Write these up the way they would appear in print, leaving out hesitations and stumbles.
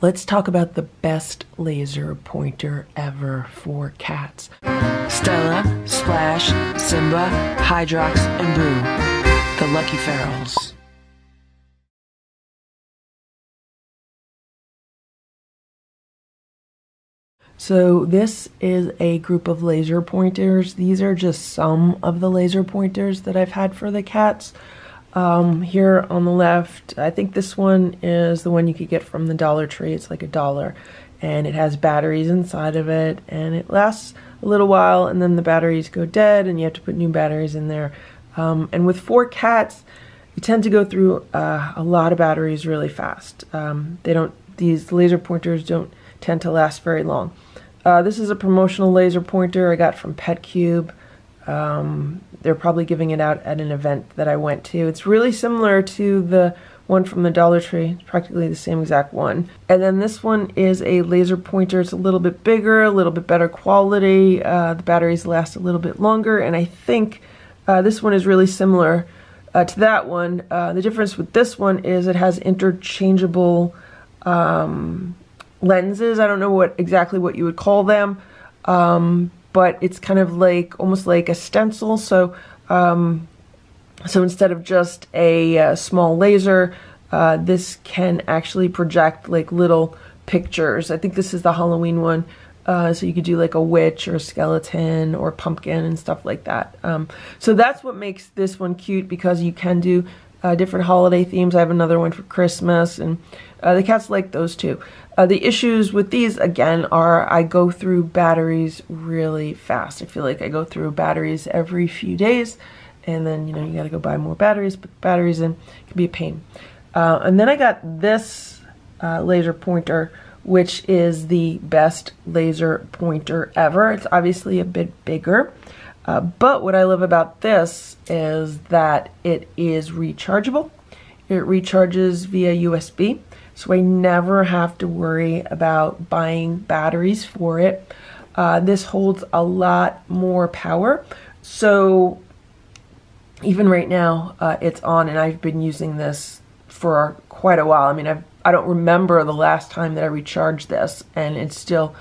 Let's talk about the best laser pointer ever for cats. Stella, Splash, Simba, Hydrox, and Boo, the Lucky Ferals. So this is a group of laser pointers. These are just some of the laser pointers that I've had for the cats. Here on the left, I think this one is the one you could get from the Dollar Tree. It's like $1, and it has batteries inside of it, and it lasts a little while, and then the batteries go dead and you have to put new batteries in there. And with 4 cats, you tend to go through a lot of batteries really fast. These laser pointers don't tend to last very long. This is a promotional laser pointer I got from Petcube. They're probably giving it out at an event that I went to. It's really similar to the one from the Dollar Tree. It's practically the same exact one. And then this one is a laser pointer. It's a little bit bigger, a little bit better quality. The batteries last a little bit longer, and I think this one is really similar to that one. The difference with this one is it has interchangeable lenses. I don't know exactly what you would call them, but it's kind of like almost like a stencil. So so instead of just a small laser, this can actually project like little pictures. I think this is the Halloween one, so you could do like a witch or a skeleton or a pumpkin and stuff like that. So that's what makes this one cute, because you can do different holiday themes. I have another one for Christmas, and the cats like those too. The issues with these, again, are I go through batteries really fast. I feel like I go through batteries every few days, and then, you know, you gotta go buy more batteries, put the batteries in. It can be a pain. And then I got this laser pointer, which is the best laser pointer ever. It's obviously a bit bigger. But what I love about this is that it is rechargeable. It recharges via USB, so I never have to worry about buying batteries for it. This holds a lot more power. So even right now, it's on, and I've been using this for quite a while. I mean, I don't remember the last time that I recharged this, and it's still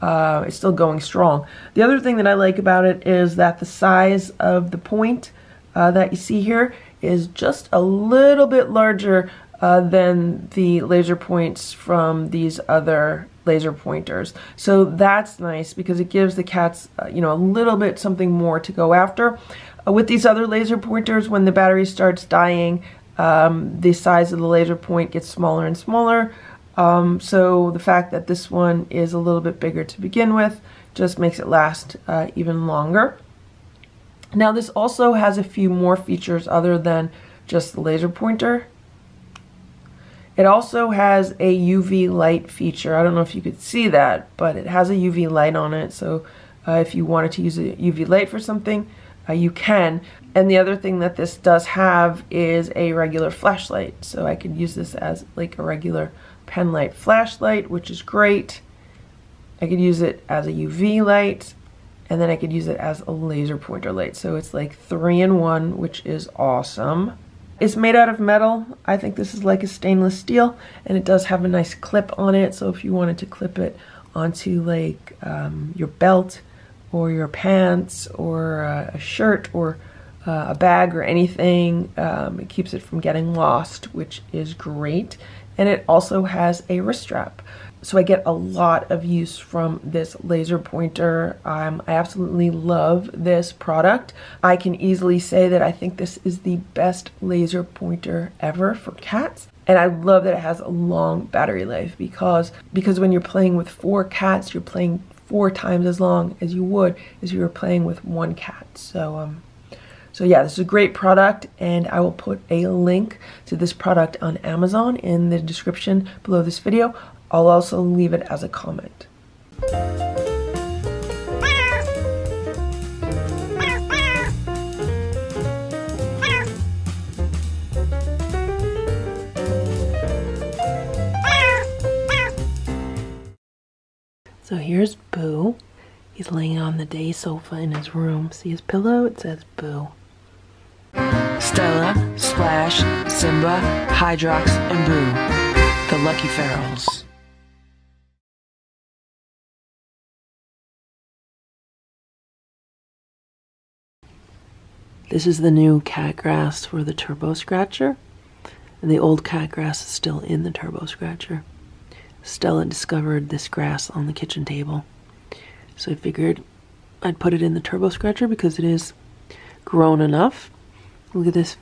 going strong. The other thing that I like about it is that the size of the point that you see here is just a little bit larger than the laser points from these other laser pointers. So that's nice, because it gives the cats you know, a little bit something more to go after. With these other laser pointers, when the battery starts dying, the size of the laser point gets smaller and smaller. So the fact that this one is a little bit bigger to begin with just makes it last even longer. Now, this also has a few more features other than just the laser pointer. It also has a UV light feature. I don't know if you could see that, but it has a UV light on it. So if you wanted to use a UV light for something, you can. And the other thing that this does have is a regular flashlight. So I could use this as like a regular pen light flashlight, which is great. I could use it as a UV light, and then I could use it as a laser pointer light. So it's like 3-in-1, which is awesome. It's made out of metal. I think this is like a stainless steel, and it does have a nice clip on it. So if you wanted to clip it onto like your belt or your pants or a shirt or a bag or anything, it keeps it from getting lost, which is great. And it also has a wrist strap. So I get a lot of use from this laser pointer. I absolutely love this product. I can easily say that I think this is the best laser pointer ever for cats. And I love that it has a long battery life, because when you're playing with 4 cats, you're playing 4 times as long as you would if you were playing with 1 cat. So yeah, this is a great product, and I will put a link to this product on Amazon in the description below this video. I'll also leave it as a comment. So here's Boo. He's laying on the day sofa in his room. See his pillow? It says Boo. Stella, Splash, Simba, Hydrox, and Boo, the Lucky Ferals. This is the new cat grass for the Turbo Scratcher, and the old cat grass is still in the Turbo Scratcher. Stella discovered this grass on the kitchen table, so I figured I'd put it in the Turbo Scratcher because it is grown enough. Look at this.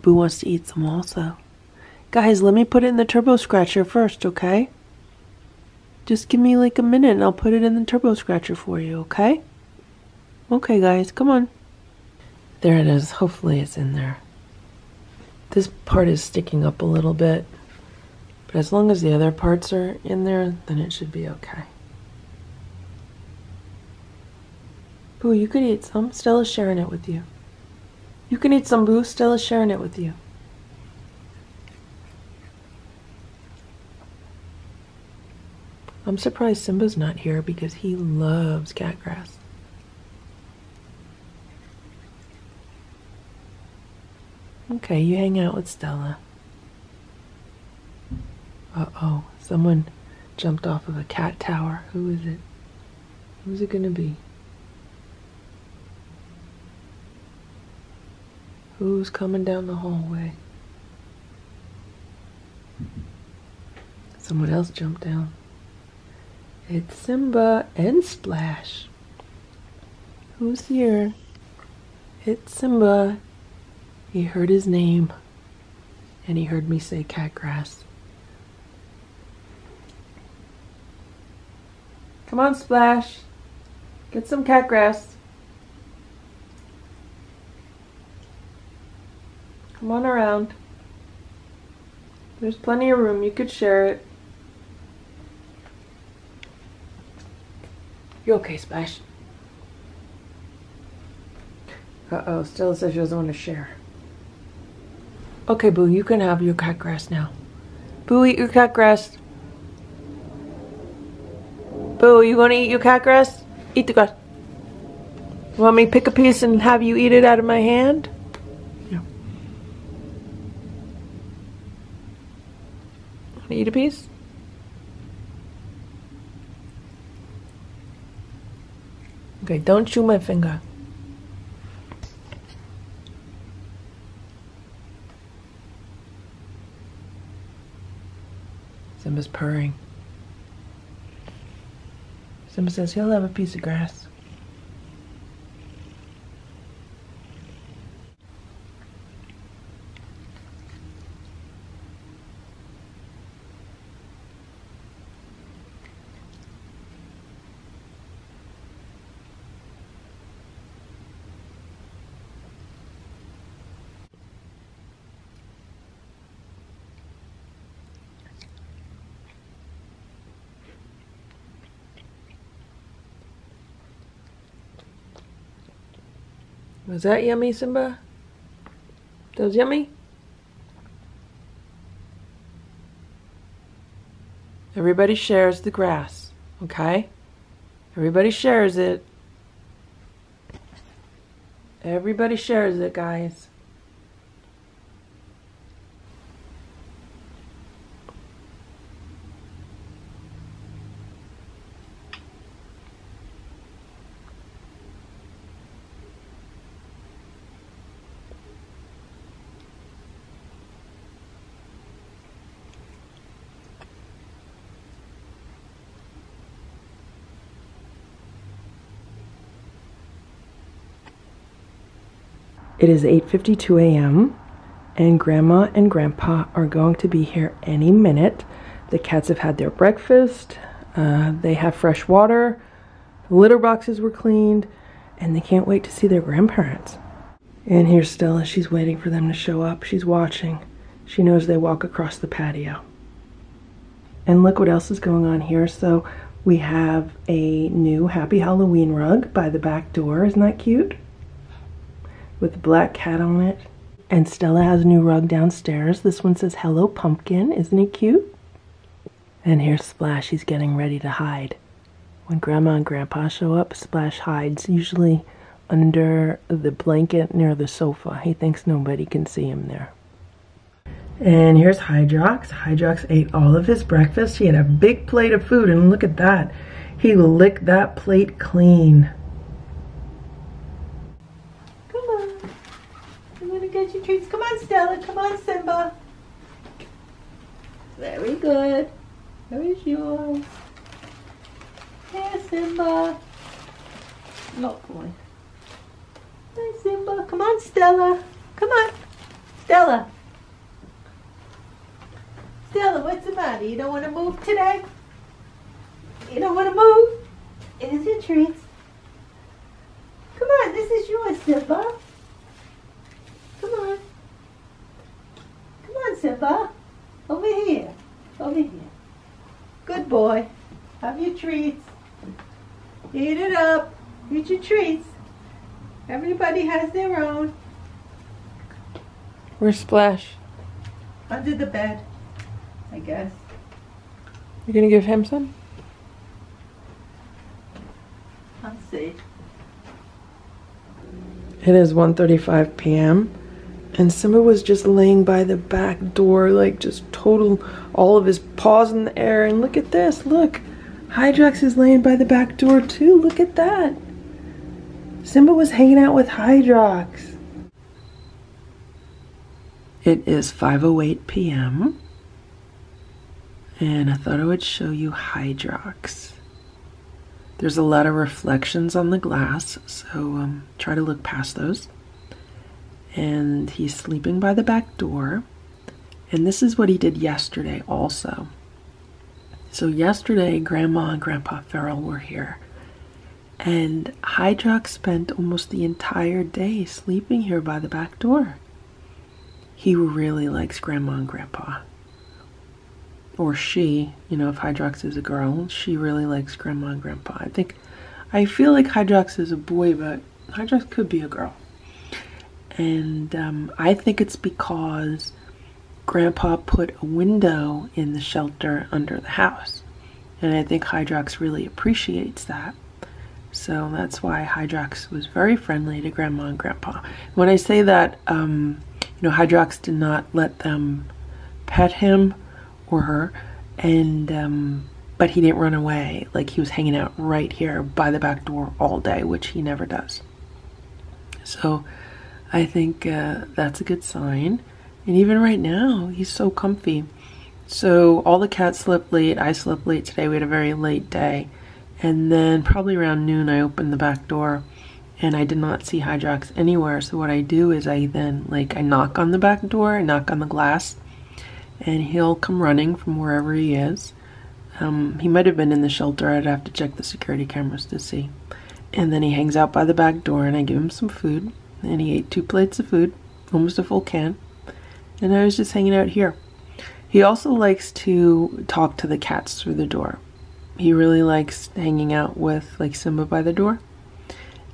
Boo wants to eat some also. Guys, let me put it in the Turbo Scratcher first, okay? Just give me like a minute and I'll put it in the Turbo Scratcher for you, okay? Okay, guys, come on. There it is. Hopefully it's in there. This part is sticking up a little bit, but as long as the other parts are in there, then it should be okay. Boo, you could eat some. Stella's sharing it with you. You can eat some, Boo. Stella's sharing it with you. I'm surprised Simba's not here because he loves cat grass. Okay, you hang out with Stella. Uh-oh, someone jumped off of a cat tower. Who is it? Who's it gonna be? Who's coming down the hallway? Someone else jumped down. It's Simba and Splash. Who's here? It's Simba. He heard his name, and he heard me say cat grass. Come on, Splash. Get some cat grass. Come on around. There's plenty of room. You could share it. You okay, Splash? Uh-oh, Stella says she doesn't want to share. Okay, Boo, you can have your cat grass now. Boo, eat your cat grass. Boo, you gonna eat your cat grass? Eat the grass. Want me to pick a piece and have you eat it out of my hand? Yeah. Want to eat a piece? Okay, don't chew my finger. Simba's purring. Simba says he'll have a piece of grass. Was that yummy, Simba? That was yummy? Everybody shares the grass, okay? Everybody shares it. Everybody shares it, guys. It is 8:52 a.m. and Grandma and Grandpa are going to be here any minute. The cats have had their breakfast, they have fresh water, the litter boxes were cleaned, and they can't wait to see their grandparents. And here's Stella. She's waiting for them to show up. She's watching. She knows they walk across the patio. And look what else is going on here. So we have a new Happy Halloween rug by the back door. Isn't that cute? With a black cat on it. And Stella has a new rug downstairs. This one says, "Hello, Pumpkin." Isn't he cute? And here's Splash. He's getting ready to hide. When Grandma and Grandpa show up, Splash hides, usually under the blanket near the sofa. He thinks nobody can see him there. And here's Hydrox. Hydrox ate all of his breakfast. He had a big plate of food, and look at that. He licked that plate clean. on, Stella. Come on, Simba. Very good. There is yours. Here, Simba. Not one. Hey, Simba. Come on, Stella. Come on. Stella. Stella, what's the matter? You don't want to move today? You don't want to move? It is your treats. Come on, this is yours, Simba. Come on. Come on, Simba. Over here. Over here. Good boy. Have your treats. Eat it up. Eat your treats. Everybody has their own. Where's Splash? Under the bed, I guess. You're gonna give him some? I'll see. It is 1:35 p.m. and Simba was just laying by the back door, like just total, all of his paws in the air. And look at this, look. Hydrox is laying by the back door too, look at that. Simba was hanging out with Hydrox. It is 5:08 p.m. and I thought I would show you Hydrox. There's a lot of reflections on the glass, so try to look past those. And he's sleeping by the back door. And this is what he did yesterday also. So yesterday, Grandma and Grandpa Ferral were here. And Hydrox spent almost the entire day sleeping here by the back door. He really likes Grandma and Grandpa. Or she, you know, if Hydrox is a girl, she really likes Grandma and Grandpa. I feel like Hydrox is a boy, but Hydrox could be a girl. And I think it's because Grandpa put a window in the shelter under the house. And I think Hydrox really appreciates that. So that's why Hydrox was very friendly to Grandma and Grandpa. When I say that, you know, Hydrox did not let them pet him or her, and but he didn't run away. Like, he was hanging out right here by the back door all day, which he never does. So I think that's a good sign. And even right now, he's so comfy. So all the cats slept late. I slept late today. We had a very late day. And then probably around noon, I opened the back door and I did not see Hydrox anywhere. So what I do is I then, like, I knock on the back door, I knock on the glass, and he'll come running from wherever he is. He might have been in the shelter. I'd have to check the security cameras to see. And then he hangs out by the back door and I give him some food. And he ate 2 plates of food, almost a full can. And I was just hanging out here. He also likes to talk to the cats through the door. He really likes hanging out with, like, Simba by the door,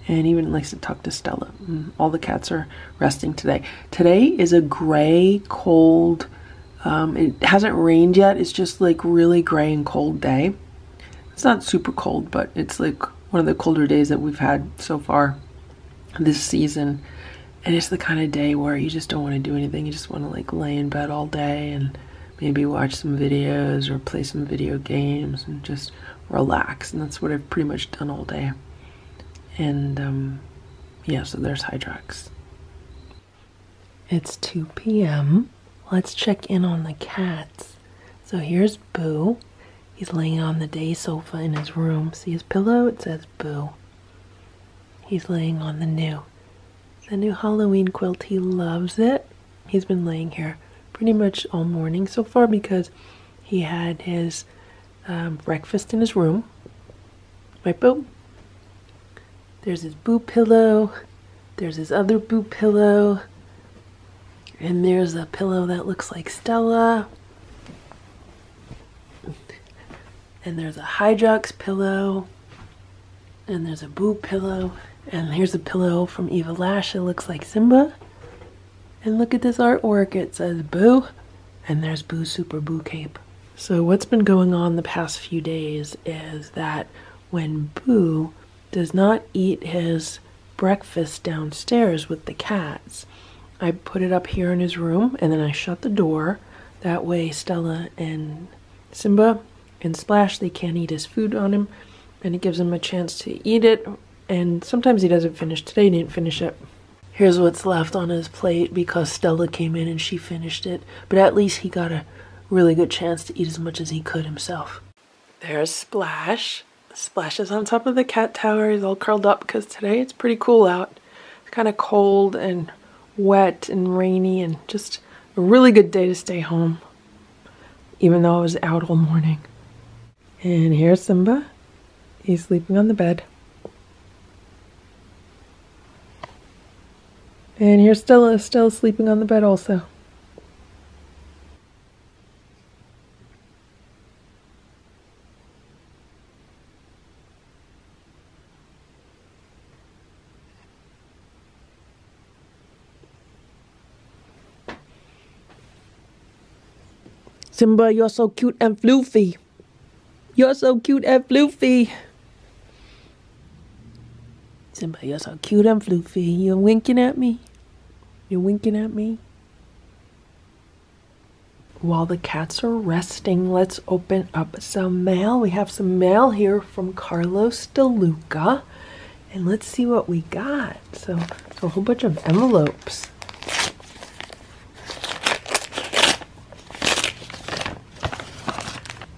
and even likes to talk to Stella. All the cats are resting today. Today is a gray, cold, it hasn't rained yet. It's just like really gray and cold day. It's not super cold, but it's like one of the colder days that we've had so far this season. And it's the kind of day where you just don't want to do anything. You just want to, like, lay in bed all day and maybe watch some videos or play some video games and just relax. And that's what I've pretty much done all day. And yeah, so there's Hydrox. It's 2 p.m. Let's check in on the cats. So here's Boo. He's laying on the day sofa in his room. See his pillow? It says Boo. He's laying on the new Halloween quilt. He loves it. He's been laying here pretty much all morning so far because he had his breakfast in his room. Right, Boo? There's his Boo pillow. There's his other Boo pillow. And there's a pillow that looks like Stella. And there's a Hydrox pillow. And there's a Boo pillow. And here's a pillow from Eva Lash. It looks like Simba. And look at this artwork, it says Boo, and there's Boo's Super Boo Cape. So what's been going on the past few days is that when Boo does not eat his breakfast downstairs with the cats, I put it up here in his room and then I shut the door. That way Stella and Simba and Splash, they can't eat his food on him, and it gives him a chance to eat it. And sometimes he doesn't finish. Today he didn't finish it. Here's what's left on his plate because Stella came in and she finished it. But at least he got a really good chance to eat as much as he could himself. There's Splash. Splash is on top of the cat tower. He's all curled up because today it's pretty cool out. It's kind of cold and wet and rainy and just a really good day to stay home. Even though I was out all morning. And here's Simba. He's sleeping on the bed. And here's Stella, still sleeping on the bed also. Simba, you're so cute and floofy. You're so cute and floofy. Simba, you're so cute and floofy. You're winking at me. You're winking at me. While the cats are resting, let's open up some mail. We have some mail here from Carlos DeLuca. And let's see what we got. So, a whole bunch of envelopes.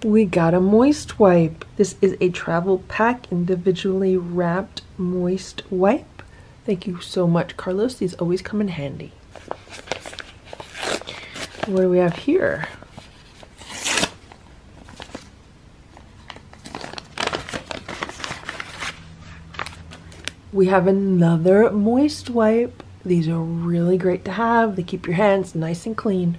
We got a moist wipe. This is a travel pack, individually wrapped moist wipe. Thank you so much, Carlos. These always come in handy. What do we have here? We have another moist wipe. These are really great to have. They keep your hands nice and clean.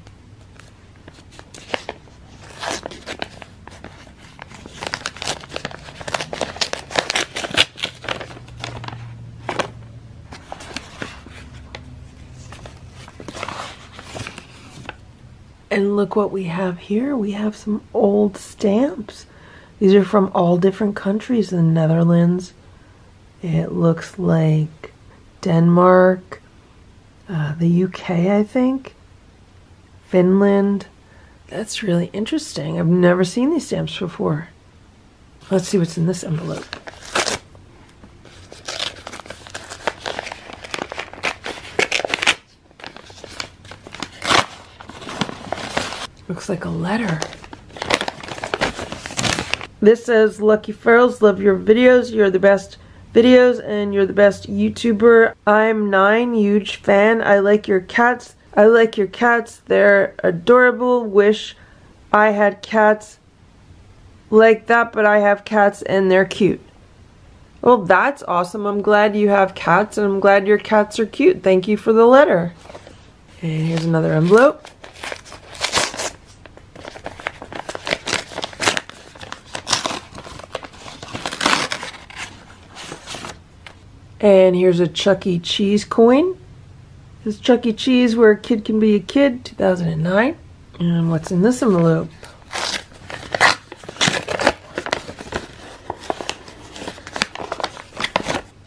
And look what we have here. We have some old stamps. These are from all different countries. The Netherlands, it looks like Denmark, the UK, I think, Finland. That's really interesting. I've never seen these stamps before. Let's see what's in this envelope. Looks like a letter. This says, Lucky Ferals, love your videos. You're the best videos and you're the best YouTuber. I'm 9, huge fan. I like your cats. I like your cats. They're adorable. Wish I had cats like that, but I have cats and they're cute. Well, that's awesome. I'm glad you have cats and I'm glad your cats are cute. Thank you for the letter. And here's another envelope. And here's a Chuck E. Cheese coin. This is Chuck E. Cheese, where a kid can be a kid, 2009. And what's in this envelope?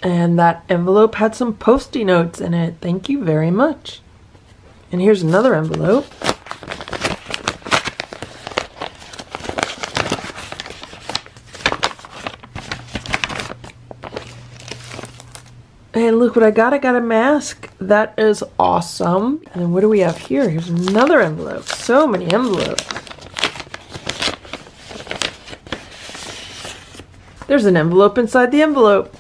And that envelope had some Post-it notes in it. Thank you very much. And here's another envelope. And look what I got. I got a mask. That is awesome. And then what do we have here? Here's another envelope. So many envelopes. There's an envelope inside the envelope.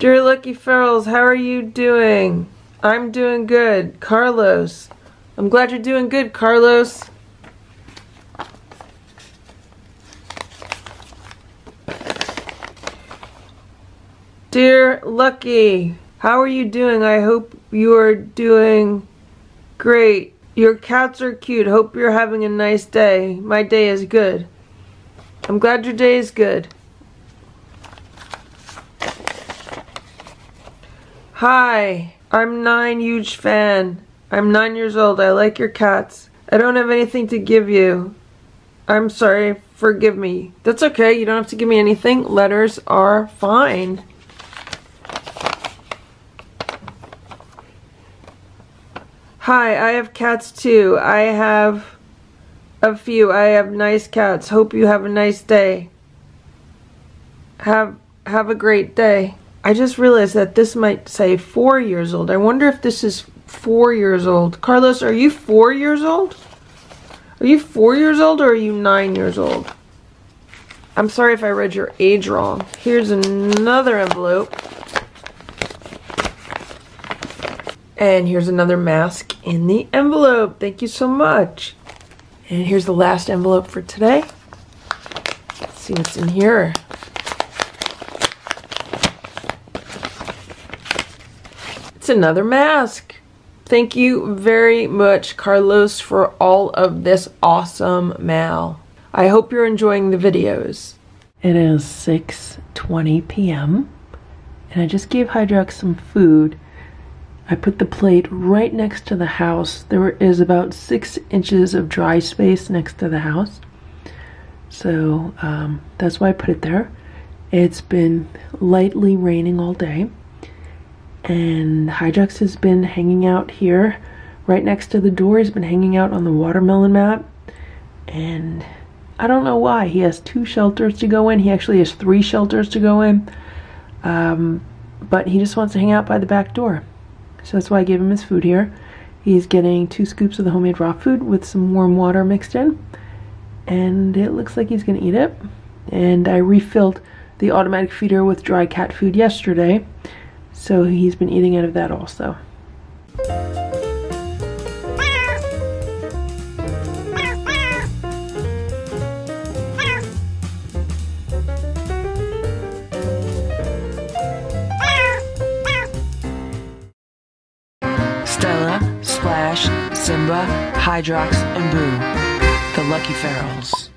Dear Lucky Ferals, how are you doing? I'm doing good, Carlos. I'm glad you're doing good, Carlos. Dear Lucky, how are you doing? I hope you're doing great. Your cats are cute. Hope you're having a nice day. My day is good. I'm glad your day is good. Hi. I'm 9, huge fan. I'm 9 years old. I like your cats. I don't have anything to give you. I'm sorry. Forgive me. That's okay. You don't have to give me anything. Letters are fine. Hi, I have cats too. I have a few. I have nice cats. Hope you have a nice day. Have a great day. I just realized that this might say 4 years old. I wonder if this is 4 years old. Carlos, are you 4 years old? Are you 4 years old or are you 9 years old? I'm sorry if I read your age wrong. Here's another envelope. And here's another mask in the envelope. Thank you so much. And here's the last envelope for today. Let's see what's in here. It's another mask. Thank you very much, Carlos, for all of this awesome mail. I hope you're enjoying the videos. It is 6:20 p.m. and I just gave Hydrox some food. I put the plate right next to the house. There is about 6 inches of dry space next to the house. So that's why I put it there. It's been lightly raining all day. And Hydrox has been hanging out here. Right next to the door, he's been hanging out on the watermelon mat. And I don't know why. He has 2 shelters to go in. He actually has 3 shelters to go in. But he just wants to hang out by the back door. So that's why I gave him his food here. He's getting 2 scoops of the homemade raw food with some warm water mixed in. And it looks like he's gonna eat it. And I refilled the automatic feeder with dry cat food yesterday. So he's been eating out of that also. Stella, Splash, Simba, Hydrox, and Boo, the Lucky Ferals.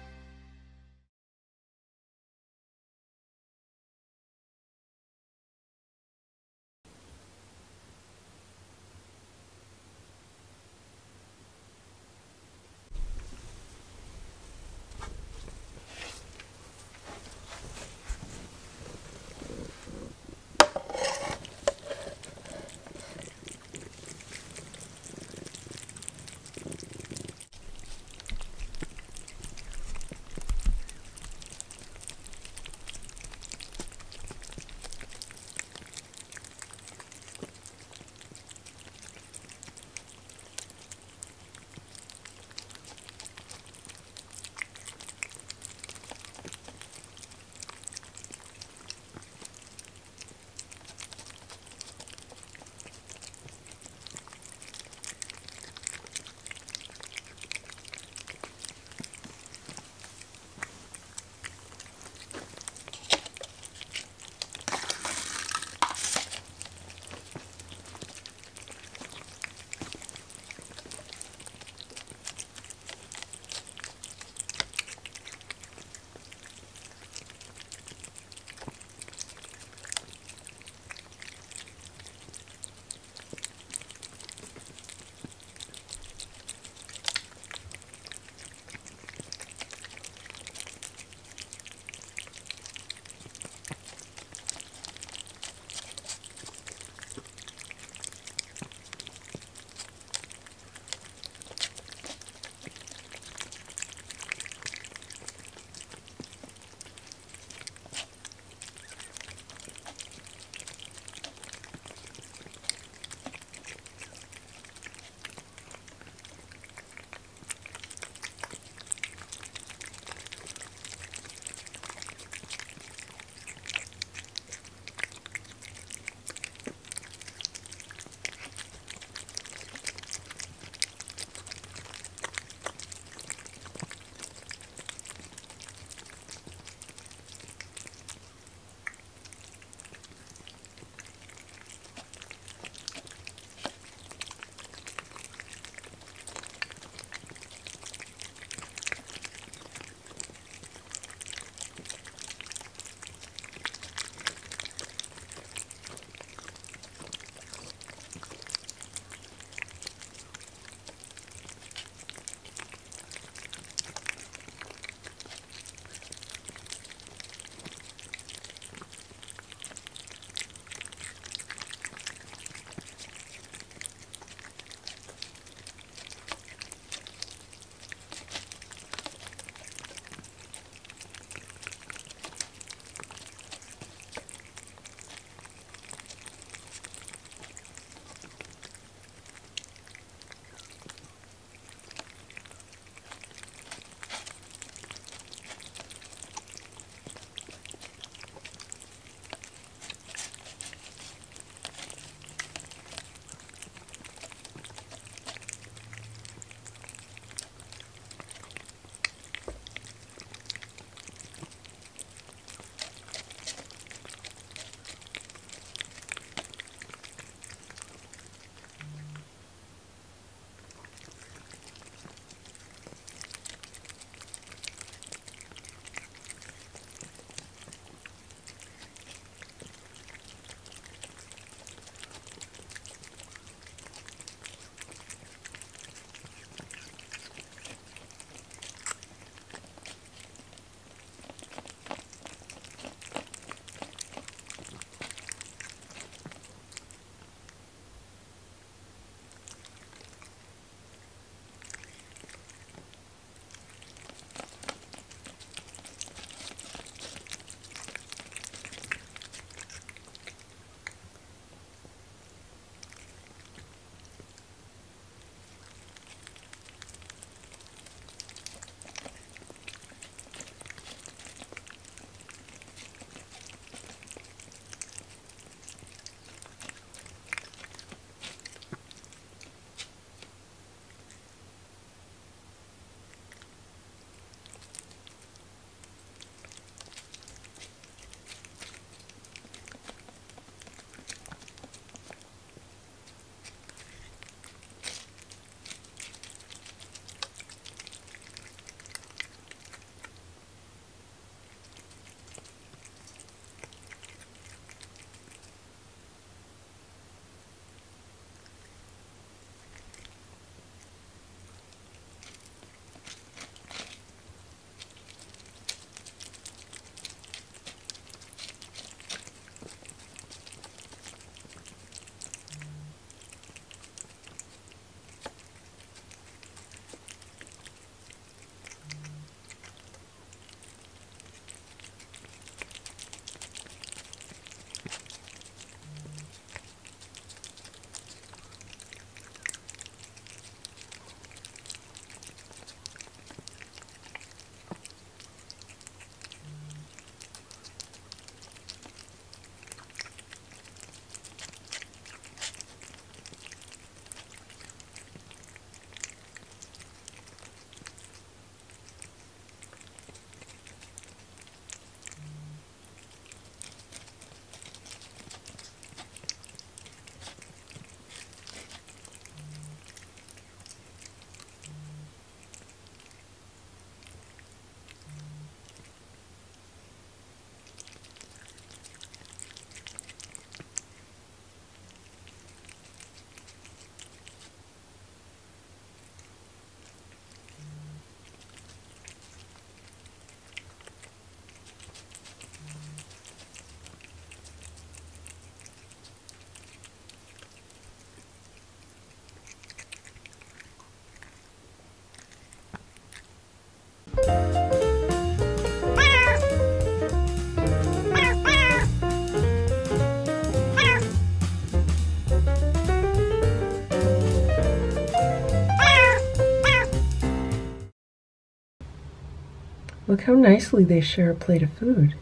Look how nicely they share a plate of food.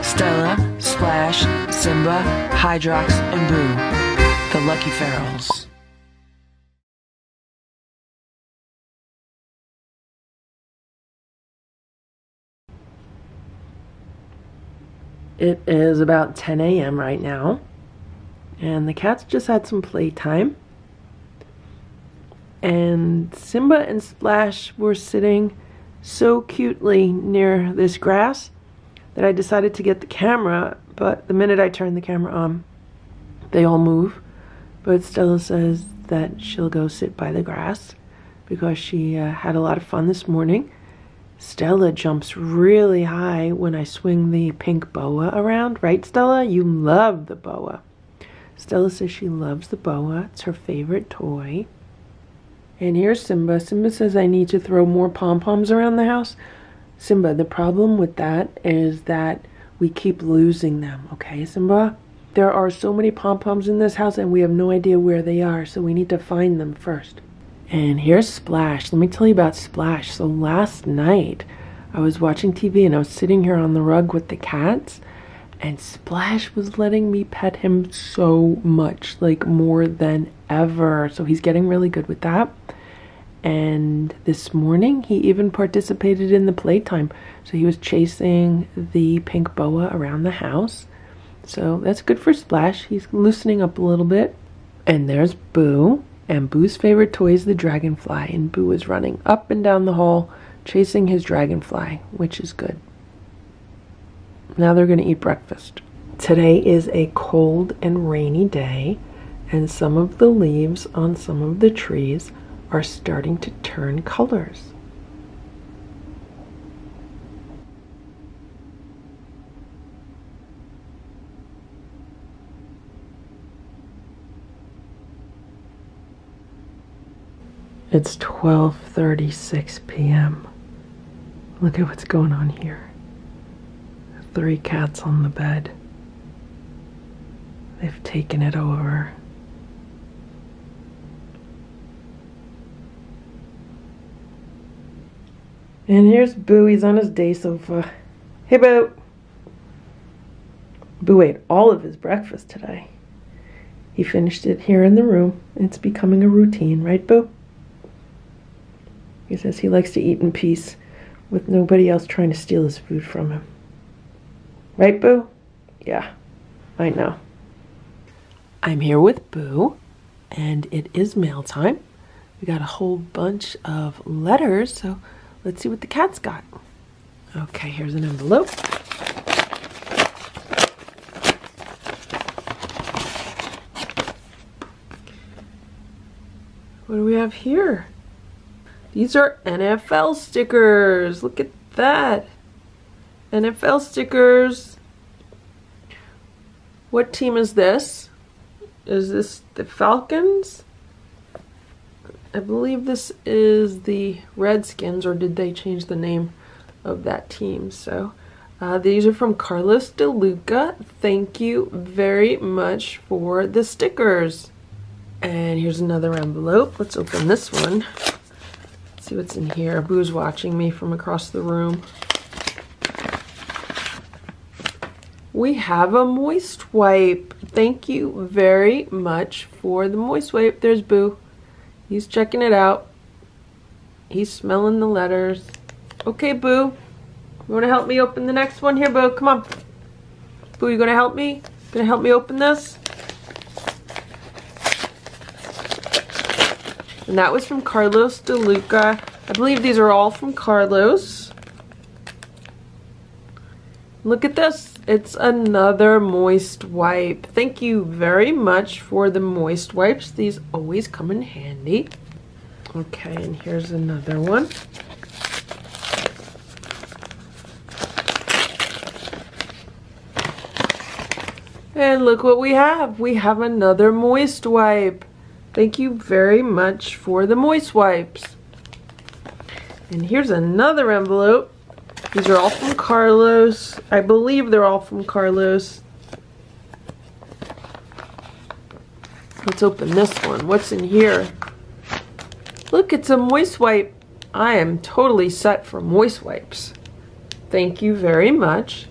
Stella, Splash, Simba, Hydrox, and Boo, the Lucky Ferals. It is about 10 a.m. right now, and the cats just had some playtime. And Simba and Splash were sitting so cutely near this grass that I decided to get the camera, but the minute I turn the camera on, they all move. But Stella says that she'll go sit by the grass because she had a lot of fun this morning. Stella jumps really high when I swing the pink boa around. Right, Stella? You love the boa. Stella says she loves the boa. It's her favorite toy. And here's Simba. Simba says I need to throw more pom-poms around the house. Simba, the problem with that is that we keep losing them, okay, Simba? There are so many pom-poms in this house and we have no idea where they are, so we need to find them first. And here's Splash. Let me tell you about Splash. So last night, I was watching TV and I was sitting here on the rug with the cats, and Splash was letting me pet him so much, like more than ever. So he's getting really good with that. And this morning, he even participated in the playtime. So he was chasing the pink boa around the house. So that's good for Splash. He's loosening up a little bit. And there's Boo. And Boo's favorite toy is the dragonfly. And Boo is running up and down the hall, chasing his dragonfly, which is good. Now they're going to eat breakfast. Today is a cold and rainy day, and some of the leaves on some of the trees are starting to turn colors. It's 12:36 p.m. Look at what's going on here. 3 cats on the bed. They've taken it over. And here's Boo. He's on his day sofa. Hey, Boo. Boo ate all of his breakfast today. He finished it here in the room. It's becoming a routine, right, Boo? He says he likes to eat in peace with nobody else trying to steal his food from him. Right, Boo? Yeah, I know. I'm here with Boo, and it is mail time. We got a whole bunch of letters, so let's see what the cat's got. Okay, here's an envelope. What do we have here? These are NFL stickers. Look at that. NFL stickers. What team is this? Is this the Falcons? I believe this is the Redskins, or did they change the name of that team? So these are from Carlos DeLuca. Thank you very much for the stickers. And here's another envelope. Let's open this one. Let's see what's in here. Boo's watching me from across the room. We have a moist wipe. Thank you very much for the moist wipe. There's Boo. He's checking it out. He's smelling the letters. Okay, Boo. You want to help me open the next one here, Boo? Come on. Boo, you going to help me? Going to help me open this? And that was from Carlos DeLuca. I believe these are all from Carlos. Look at this. It's another moist wipe. Thank you very much for the moist wipes. These always come in handy. Okay, and here's another one. And look what we have. We have another moist wipe. Thank you very much for the moist wipes. And here's another envelope. These are all from Carlos. I believe they're all from Carlos. Let's open this one. What's in here? Look, it's a moist wipe. I am totally set for moist wipes. Thank you very much.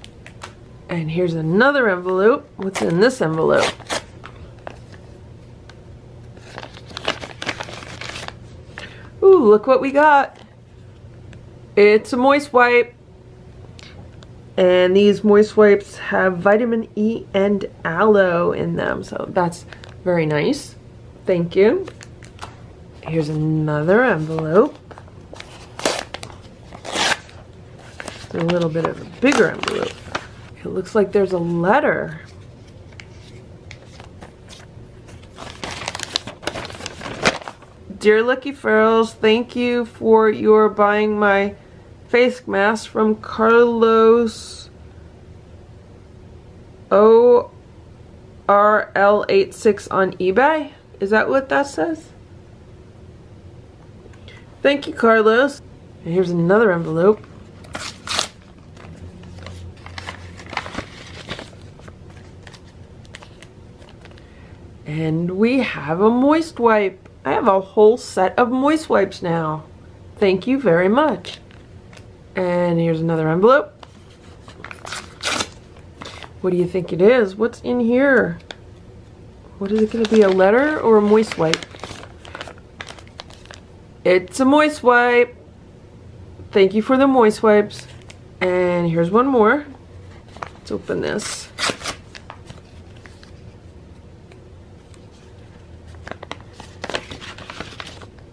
And here's another envelope. What's in this envelope? Ooh, look what we got. It's a moist wipe. And these moist wipes have vitamin E and aloe in them. So that's very nice. Thank you. Here's another envelope. It's a little bit of a bigger envelope. It looks like there's a letter. Dear Lucky Ferals, thank you for your buying my face mask from Carlos ORL86 on eBay. Is that what that says? Thank you, Carlos. And here's another envelope. And we have a moist wipe. I have a whole set of moist wipes now. Thank you very much. And here's another envelope. What do you think it is? What's in here? What is it going to be, a letter or a moist wipe? It's a moist wipe. Thank you for the moist wipes. And here's one more. Let's open this.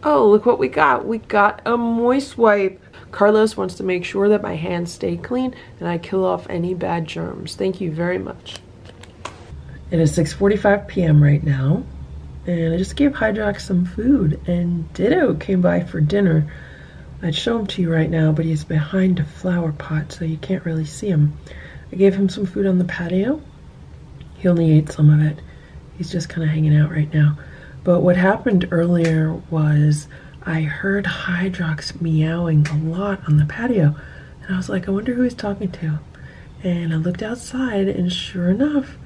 Oh, look what we got. We got a moist wipe. Carlos wants to make sure that my hands stay clean and I kill off any bad germs. Thank you very much. It is 6:45 p.m. right now, and I just gave Hydrox some food, and Ditto came by for dinner. I'd show him to you right now, but he's behind a flower pot, so you can't really see him. I gave him some food on the patio. He only ate some of it. He's just kind of hanging out right now. But what happened earlier was I heard Hydrox meowing a lot on the patio, and I was like, I wonder who he's talking to. And I looked outside, and sure enough,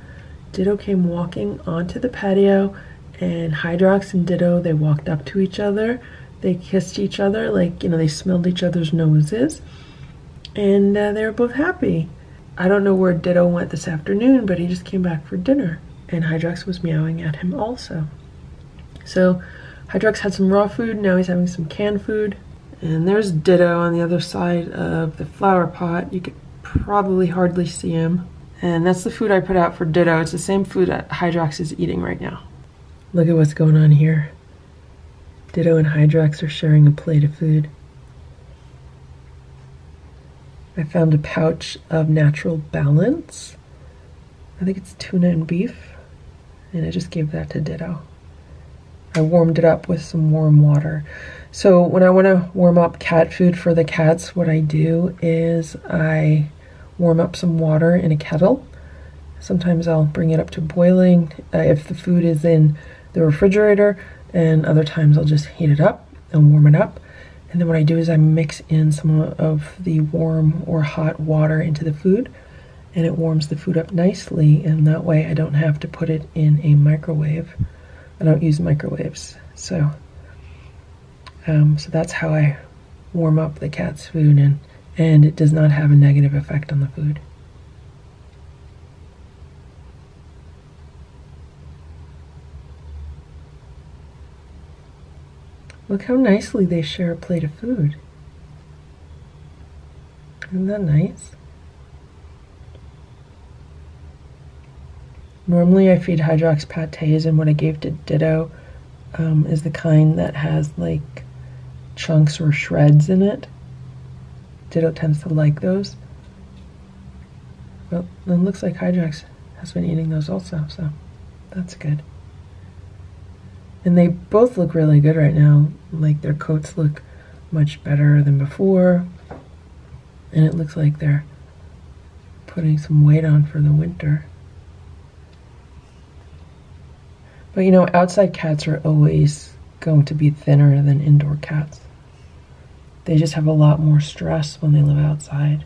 Ditto came walking onto the patio, and Hydrox and Ditto, they walked up to each other, they kissed each other, like, you know, they smelled each other's noses, and they were both happy. I don't know where Ditto went this afternoon, but he just came back for dinner, and Hydrox was meowing at him also. So Hydrox had some raw food, now he's having some canned food. And there's Ditto on the other side of the flower pot. You could probably hardly see him. And that's the food I put out for Ditto. It's the same food that Hydrox is eating right now. Look at what's going on here. Ditto and Hydrox are sharing a plate of food. I found a pouch of Natural Balance. I think it's tuna and beef. And I just gave that to Ditto. I warmed it up with some warm water. So when I want to warm up cat food for the cats, what I do is I warm up some water in a kettle. Sometimes I'll bring it up to boiling if the food is in the refrigerator, and other times I'll just heat it up and warm it up. And then what I do is I mix in some of the warm or hot water into the food, and it warms the food up nicely, and that way I don't have to put it in a microwave. I don't use microwaves, so that's how I warm up the cat's food, and it does not have a negative effect on the food. Look how nicely they share a plate of food. Isn't that nice? Normally I feed Hydrox pâtés, and what I gave to Ditto is the kind that has like chunks or shreds in it. Ditto tends to like those. Well, it looks like Hydrox has been eating those also, so that's good. And they both look really good right now. Like, their coats look much better than before, and it looks like they're putting some weight on for the winter. But you know, outside cats are always going to be thinner than indoor cats. They just have a lot more stress when they live outside.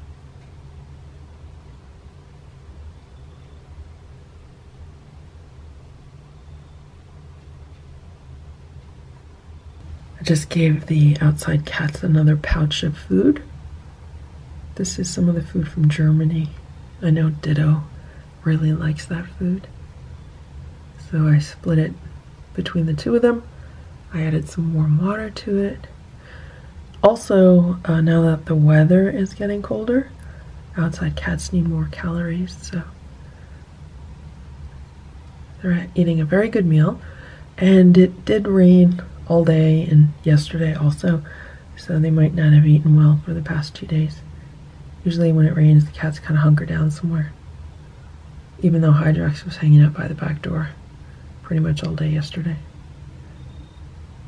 I I just gave the outside cats another pouch of food. This is some of the food from Germany. I know Ditto really likes that food. So I split it between the two of them. I added some warm water to it. Also, now that the weather is getting colder, outside cats need more calories, so they're eating a very good meal. And it did rain all day and yesterday also, so they might not have eaten well for the past 2 days. Usually when it rains, the cats kind of hunker down somewhere, even though Hydrox was hanging out by the back door pretty much all day yesterday.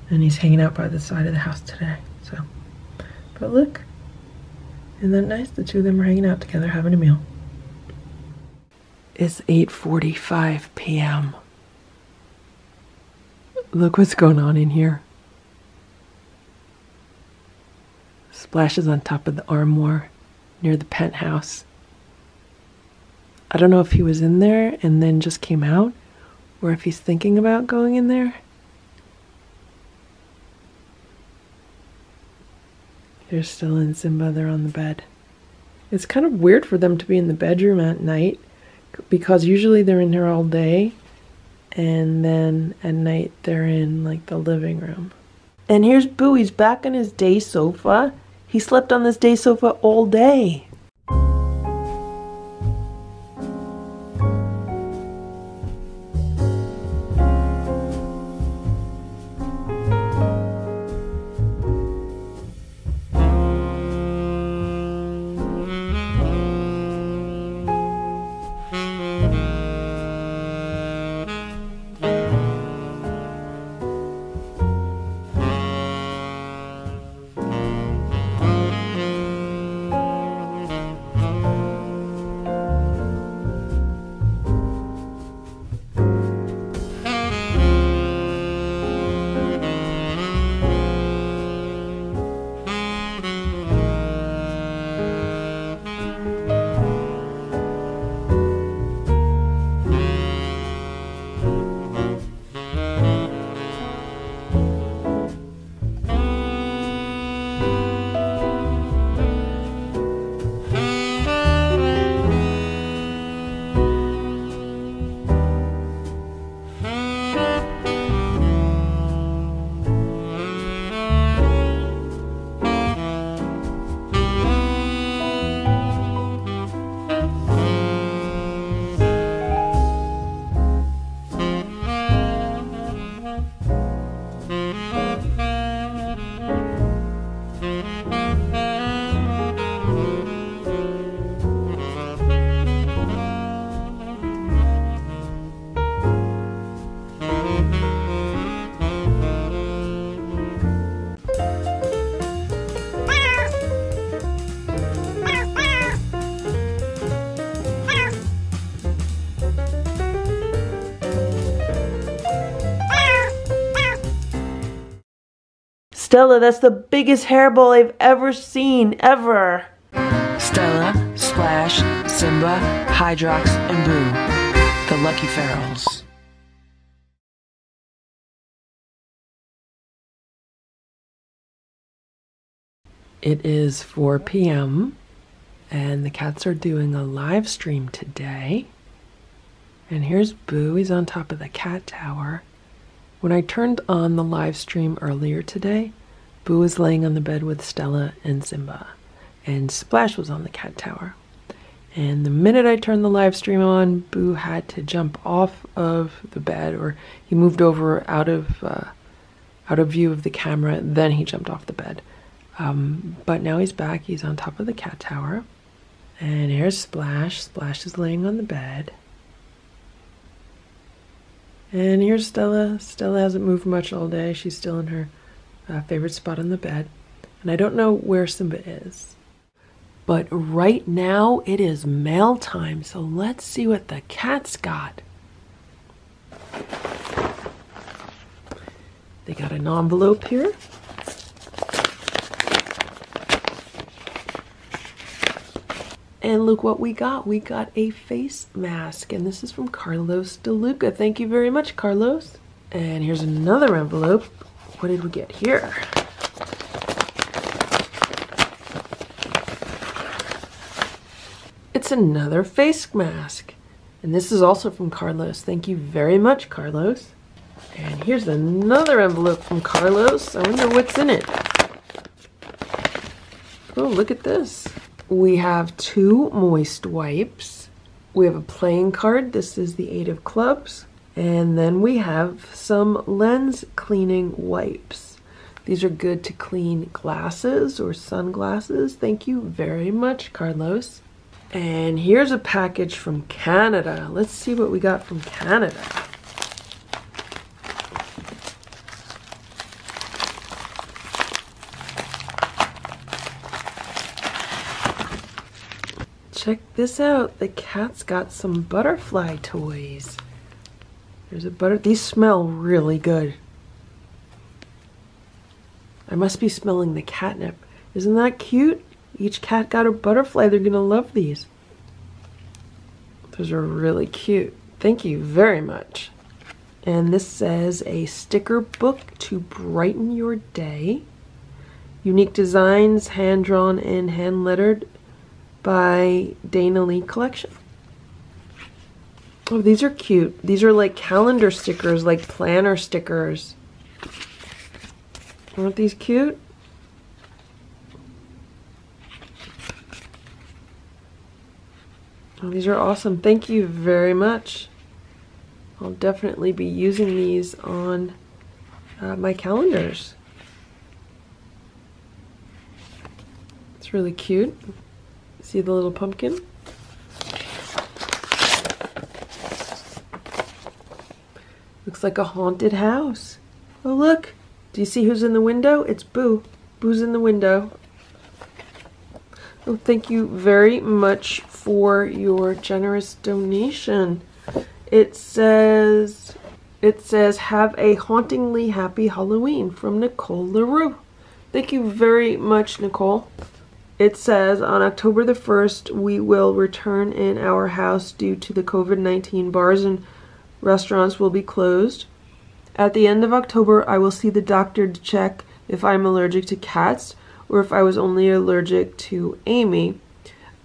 And he's hanging out by the side of the house today, so. But look, isn't that nice? The two of them are hanging out together, having a meal. It's 8:45 p.m. Look what's going on in here. Splash is on top of the armoire near the penthouse. I don't know if he was in there and then just came out, or if he's thinking about going in there. There's Stella and Simba, they're on the bed. It's kind of weird for them to be in the bedroom at night, because usually they're in here all day, and then at night they're in like the living room. And here's Boo, he's back on his day sofa. He slept on this day sofa all day. Stella, that's the biggest hairball I've ever seen, ever. Stella, Splash, Simba, Hydrox, and Boo, the Lucky Ferals. It is 4 p.m. and the cats are doing a live stream today. And here's Boo, he's on top of the cat tower. When I turned on the live stream earlier today, Boo was laying on the bed with Stella and Simba, and Splash was on the cat tower. And the minute I turned the live stream on, Boo had to jump off of the bed, or he moved over out of view of the camera, then he jumped off the bed. But now he's back, he's on top of the cat tower. And here's Splash. Splash is laying on the bed. And here's Stella. Stella hasn't moved much all day. She's still in her favorite spot on the bed. And I don't know where Simba is. But right now it is mail time, so let's see what the cats got. They got an envelope here. And look what we got. We got a face mask, and this is from Carlos DeLuca. Thank you very much, Carlos. And here's another envelope. What did we get here? It's another face mask. And this is also from Carlos. Thank you very much, Carlos. And here's another envelope from Carlos. I wonder what's in it. Oh, look at this. We have two moist wipes. We have a playing card. This is the 8 of clubs. And then we have some lens cleaning wipes. These are good to clean glasses or sunglasses. Thank you very much, Carlos. And here's a package from Canada. Let's see what we got from Canada. Check this out. The cat's got some butterfly toys. There's a butter. These smell really good. I must be smelling the catnip. Isn't that cute? Each cat got a butterfly. They're gonna love these. Those are really cute. Thank you very much. And this says a sticker book to brighten your day. Unique designs, hand-drawn and hand-lettered by Dana Lee Collection. Oh, these are cute. These are like calendar stickers, like planner stickers. Aren't these cute? Oh, these are awesome. Thank you very much. I'll definitely be using these on my calendars. It's really cute. See the little pumpkin? Looks like a haunted house. Oh, look. Do you see who's in the window? It's Boo. Boo's in the window. Oh, thank you very much for your generous donation. It says, have a hauntingly happy Halloween from Nicole LaRue. Thank you very much, Nicole. It says, on October the 1st, we will return in our house due to the COVID-19 bars and restaurants will be closed. At the end of October, I will see the doctor to check if I'm allergic to cats or if I was only allergic to Amy.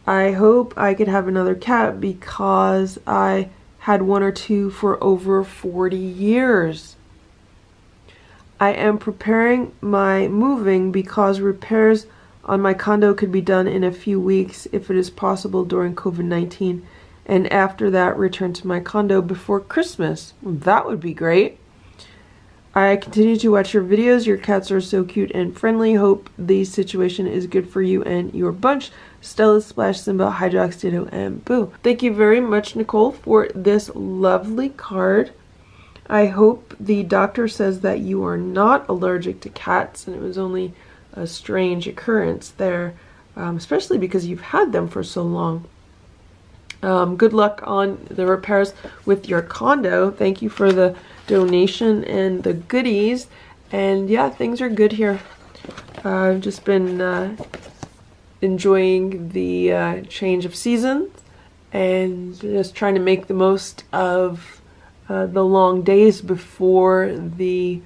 I hope I could have another cat because I had one or two for over 40 years. I am preparing my moving because repairs on my condo could be done in a few weeks if it is possible during COVID-19. And after that, return to my condo before Christmas. That would be great. I continue to watch your videos. Your cats are so cute and friendly. Hope the situation is good for you and your bunch. Stella, Splash, Simba, Hydrox, Ditto, and Boo. Thank you very much, Nicole, for this lovely card. I hope the doctor says that you are not allergic to cats, and it was only a strange occurrence there, especially because you've had them for so long. Good luck on the repairs with your condo. Thank you for the donation and the goodies. And yeah, things are good here. I've just been enjoying the change of seasons and just trying to make the most of the long days before the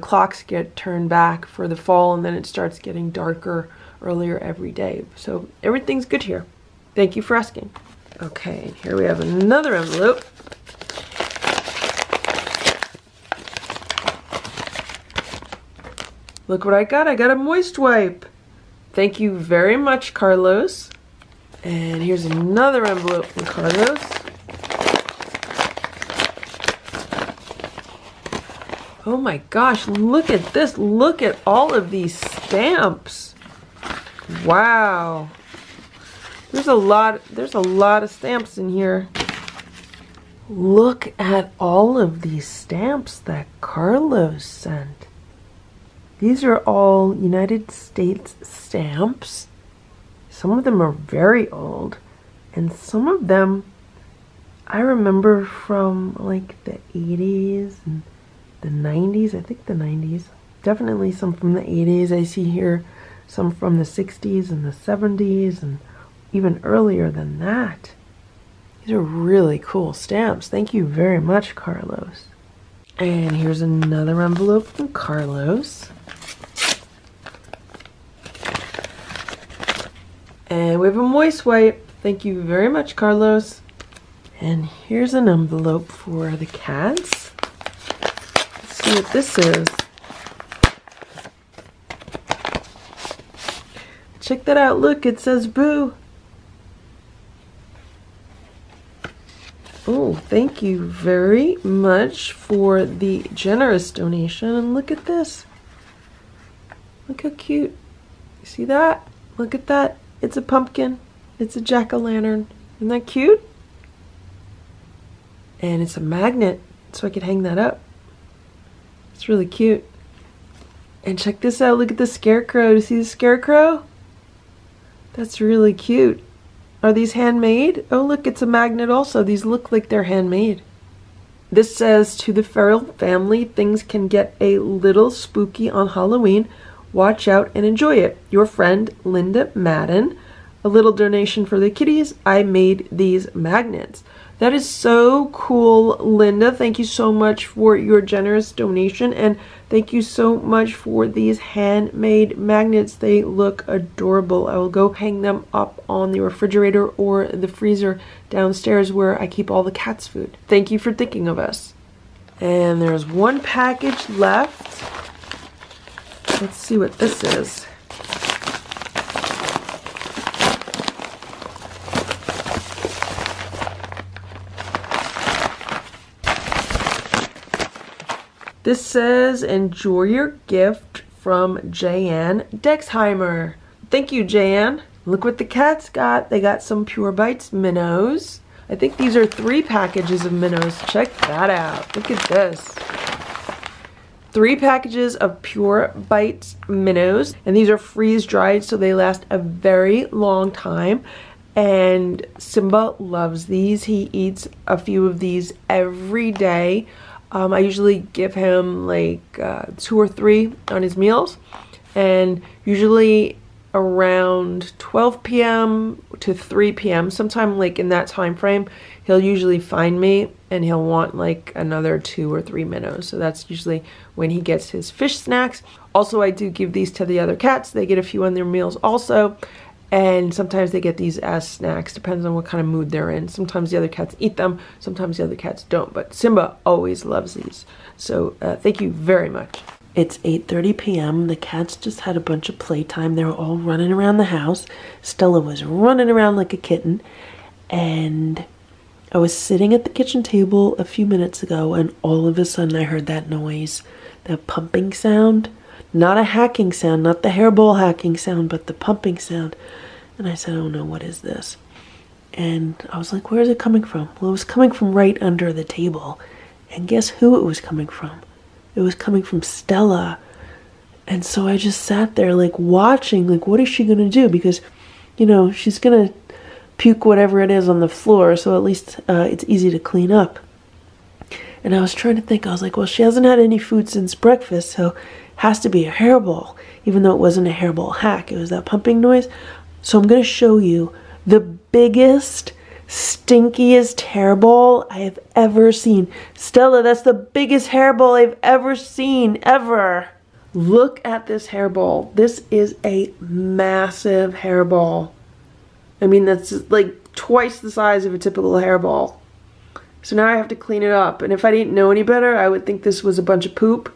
clocks get turned back for the fall, and then it starts getting darker earlier every day. So everything's good here. Thank you for asking. Okay, here we have another envelope. Look what I got. I got a moist wipe. Thank you very much, Carlos. And here's another envelope from Carlos. Oh my gosh, look at this. Look at all of these stamps. Wow. There's a lot of stamps in here. Look at all of these stamps that Carlos sent. These are all United States stamps. Some of them are very old, and some of them I remember from like the 80s and the 90s. I think the 90s. Definitely some from the 80s. I see here some from the 60s and the 70s and even earlier than that. These are really cool stamps. Thank you very much, Carlos. And here's another envelope from Carlos. And we have a moist wipe. Thank you very much, Carlos. And here's an envelope for the cats. Let's see what this is. Check that out. Look, it says Boo. Oh, thank you very much for the generous donation. And look at this. Look how cute. You see that? Look at that. It's a pumpkin. It's a jack-o'-lantern. Isn't that cute? And it's a magnet, so I could hang that up. It's really cute. And check this out. Look at the scarecrow. Do you see the scarecrow? That's really cute. Are these handmade? Oh, look, it's a magnet also. These look like they're handmade. This says, to the Feral family, things can get a little spooky on Halloween. Watch out and enjoy it. Your friend, Linda Madden. A little donation for the kitties. I made these magnets. That is so cool, Linda. Thank you so much for your generous donation. And thank you so much for these handmade magnets. They look adorable. I will go hang them up on the refrigerator or the freezer downstairs where I keep all the cat's food. Thank you for thinking of us. And there's one package left. Let's see what this is. This says, enjoy your gift from Jan Dexheimer. Thank you, Jan. Look what the cats got. They got some Pure Bites minnows. I think these are 3 packages of minnows. Check that out. Look at this. 3 packages of Pure Bites minnows. And these are freeze-dried, so they last a very long time. And Simba loves these. He eats a few of these every day. I usually give him like 2 or 3 on his meals, and usually around 12 p.m. to 3 p.m. sometime like in that time frame, he'll usually find me and he'll want like another 2 or 3 minnows. So that's usually when he gets his fish snacks. Also, I do give these to the other cats. They get a few on their meals also, and sometimes they get these as snacks. Depends on what kind of mood they're in. Sometimes the other cats eat them, sometimes the other cats don't, but Simba always loves these. So thank you very much. It's 8:30 p.m. The cats just had a bunch of playtime. They were all running around the house. Stella was running around like a kitten, and I was sitting at the kitchen table a few minutes ago, and all of a sudden I heard that noise, that pumping sound. Not a hacking sound, not the hairball hacking sound, but the pumping sound. And I said, oh no, what is this? And I was like, where is it coming from? Well, it was coming from right under the table. And guess who it was coming from? It was coming from Stella. And so I just sat there like watching, like what is she going to do? Because, you know, she's going to puke whatever it is on the floor. So at least it's easy to clean up. And I was trying to think, I was like, well, she hasn't had any food since breakfast, so has to be a hairball, even though it wasn't a hairball hack. It was that pumping noise. So I'm going to show you the biggest, stinkiest hairball I have ever seen. Stella, that's the biggest hairball I've ever seen, ever. Look at this hairball. This is a massive hairball. I mean, that's like twice the size of a typical hairball. So now I have to clean it up. And if I didn't know any better, I would think this was a bunch of poop.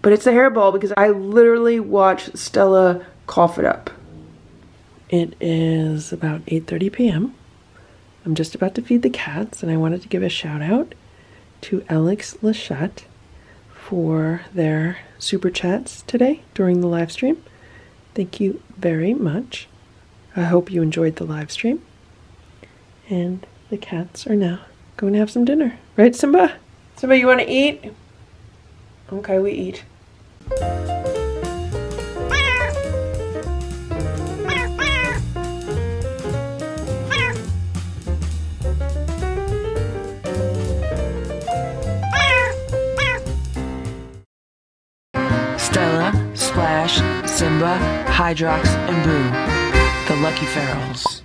But it's a hairball because I literally watched Stella cough it up. It is about 8:30 p.m. I'm just about to feed the cats, and I wanted to give a shout out to Alex Lachette for their super chats today during the live stream. Thank you very much. I hope you enjoyed the live stream. And the cats are now going to have some dinner. Right, Simba? Simba, you want to eat? Okay, we eat. Stella, Splash, Simba, Hydrox, and Boo, the Lucky Ferals.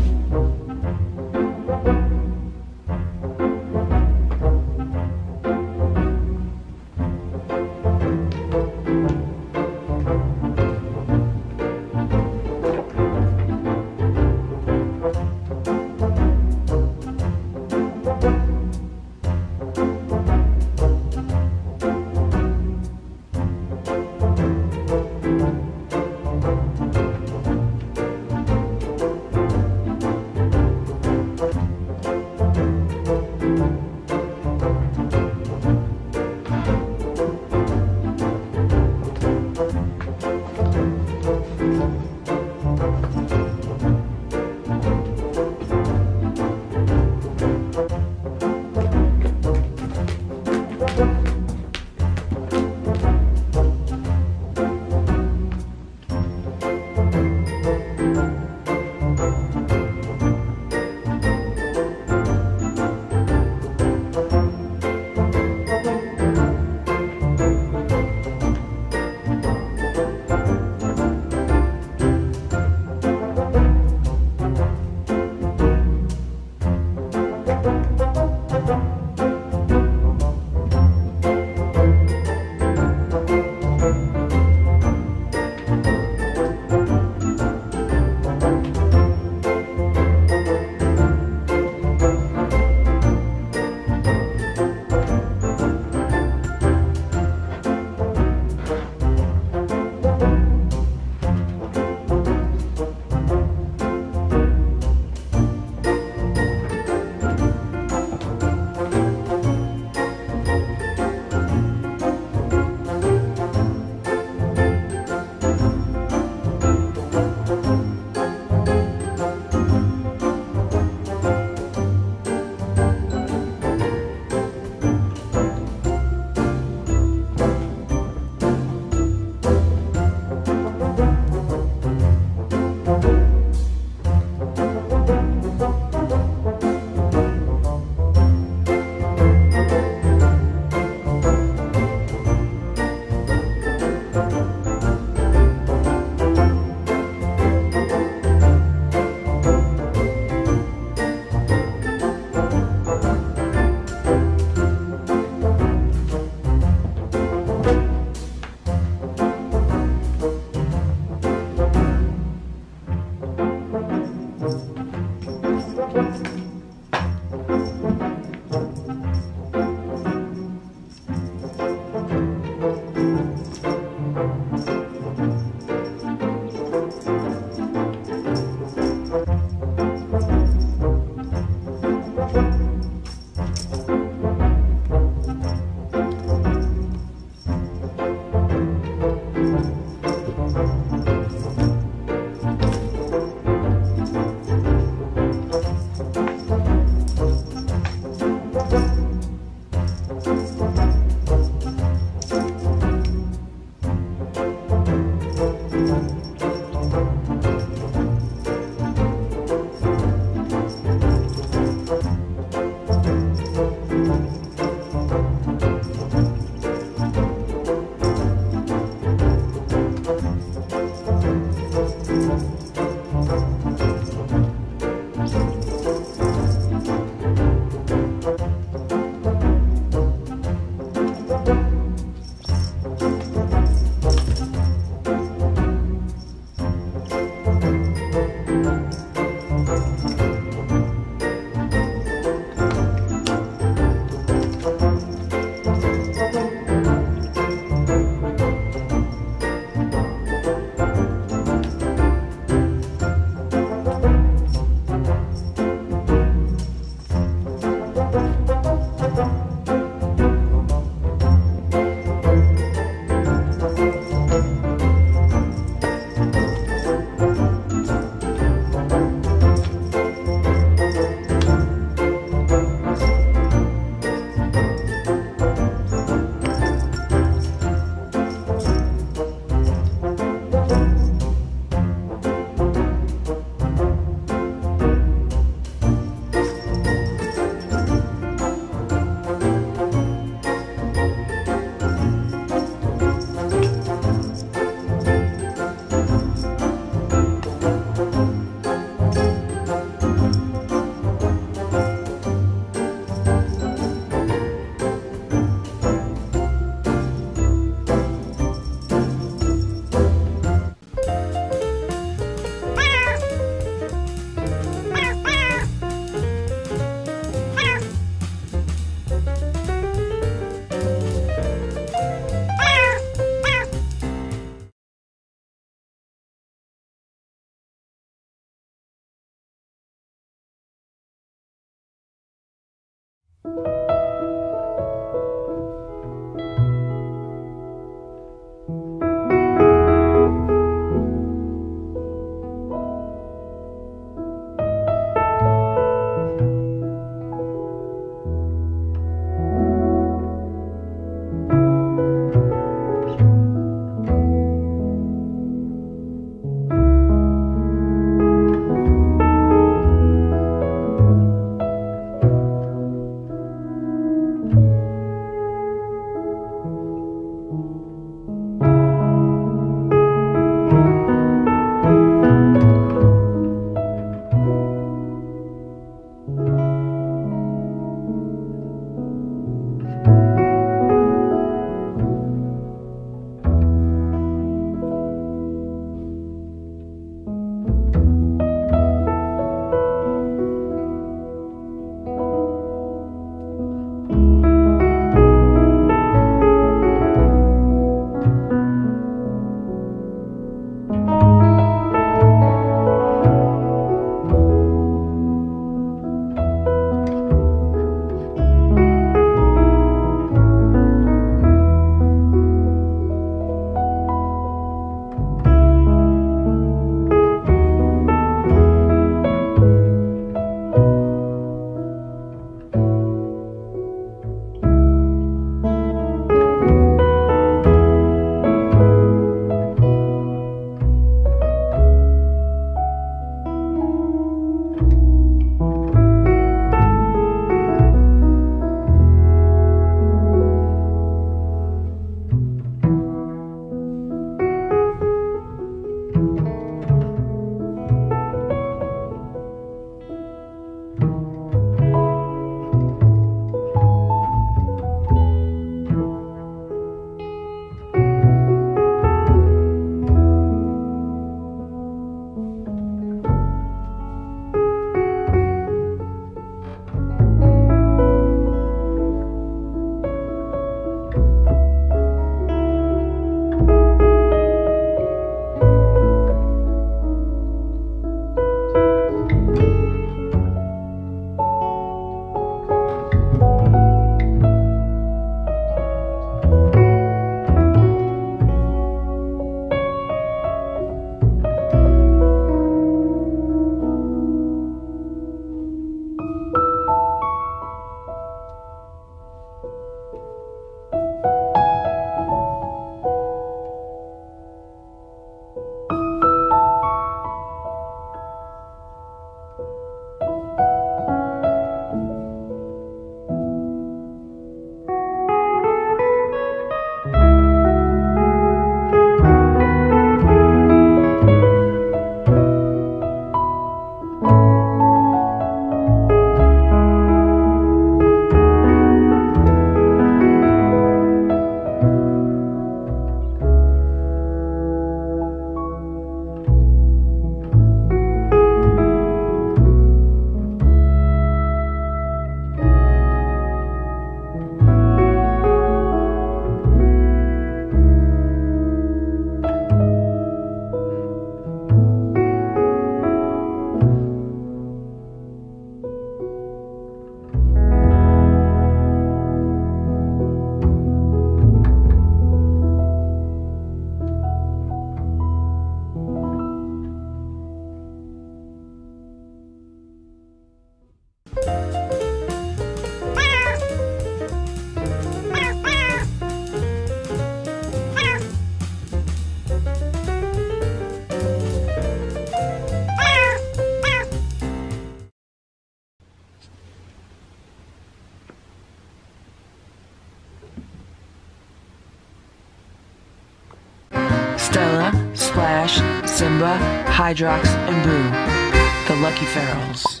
Splash, Simba, Hydrox, and Boo, the Lucky Ferals.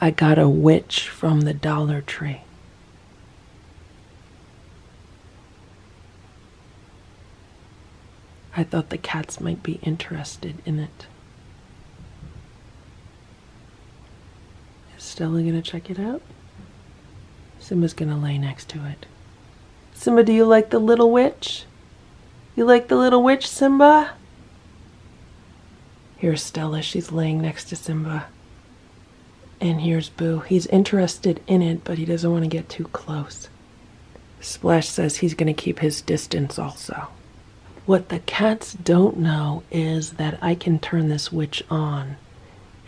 I got a witch from the Dollar Tree. I thought the cats might be interested in it. Is Stella gonna check it out? Simba's gonna lay next to it. Simba, do you like the little witch? You like the little witch, Simba? Here's Stella, she's laying next to Simba. And here's Boo. He's interested in it, but he doesn't want to get too close. Splash says he's going to keep his distance also. What the cats don't know is that I can turn this witch on,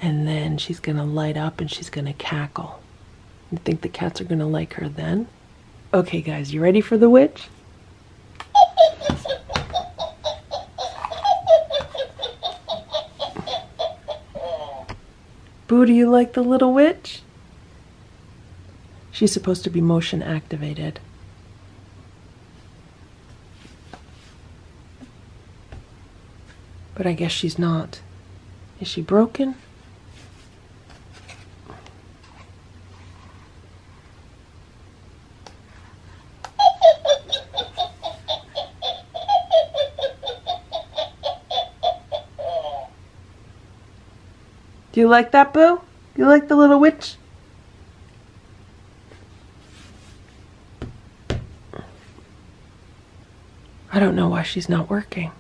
and then she's going to light up and she's going to cackle. You think the cats are going to like her then? Okay, guys, you ready for the witch? Boo, do you like the little witch? She's supposed to be motion activated. But I guess she's not. Is she broken? Do you like that, Boo? Do you like the little witch? I don't know why she's not working.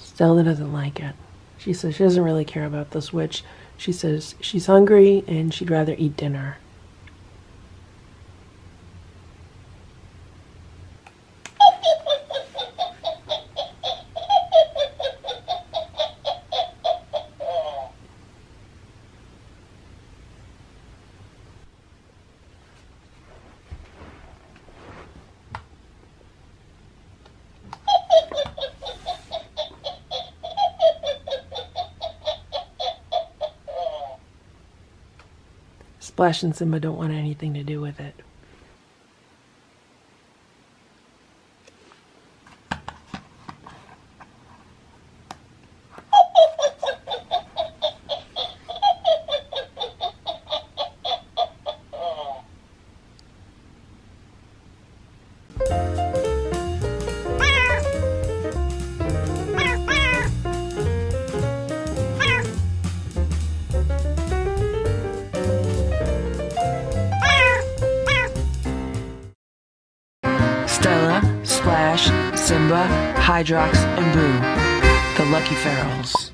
Stella doesn't like it. She says she doesn't really care about this witch. She says she's hungry and she'd rather eat dinner. Splash and Simba don't want anything to do with it. Simba, Hydrox, and Boo, the Lucky Ferals.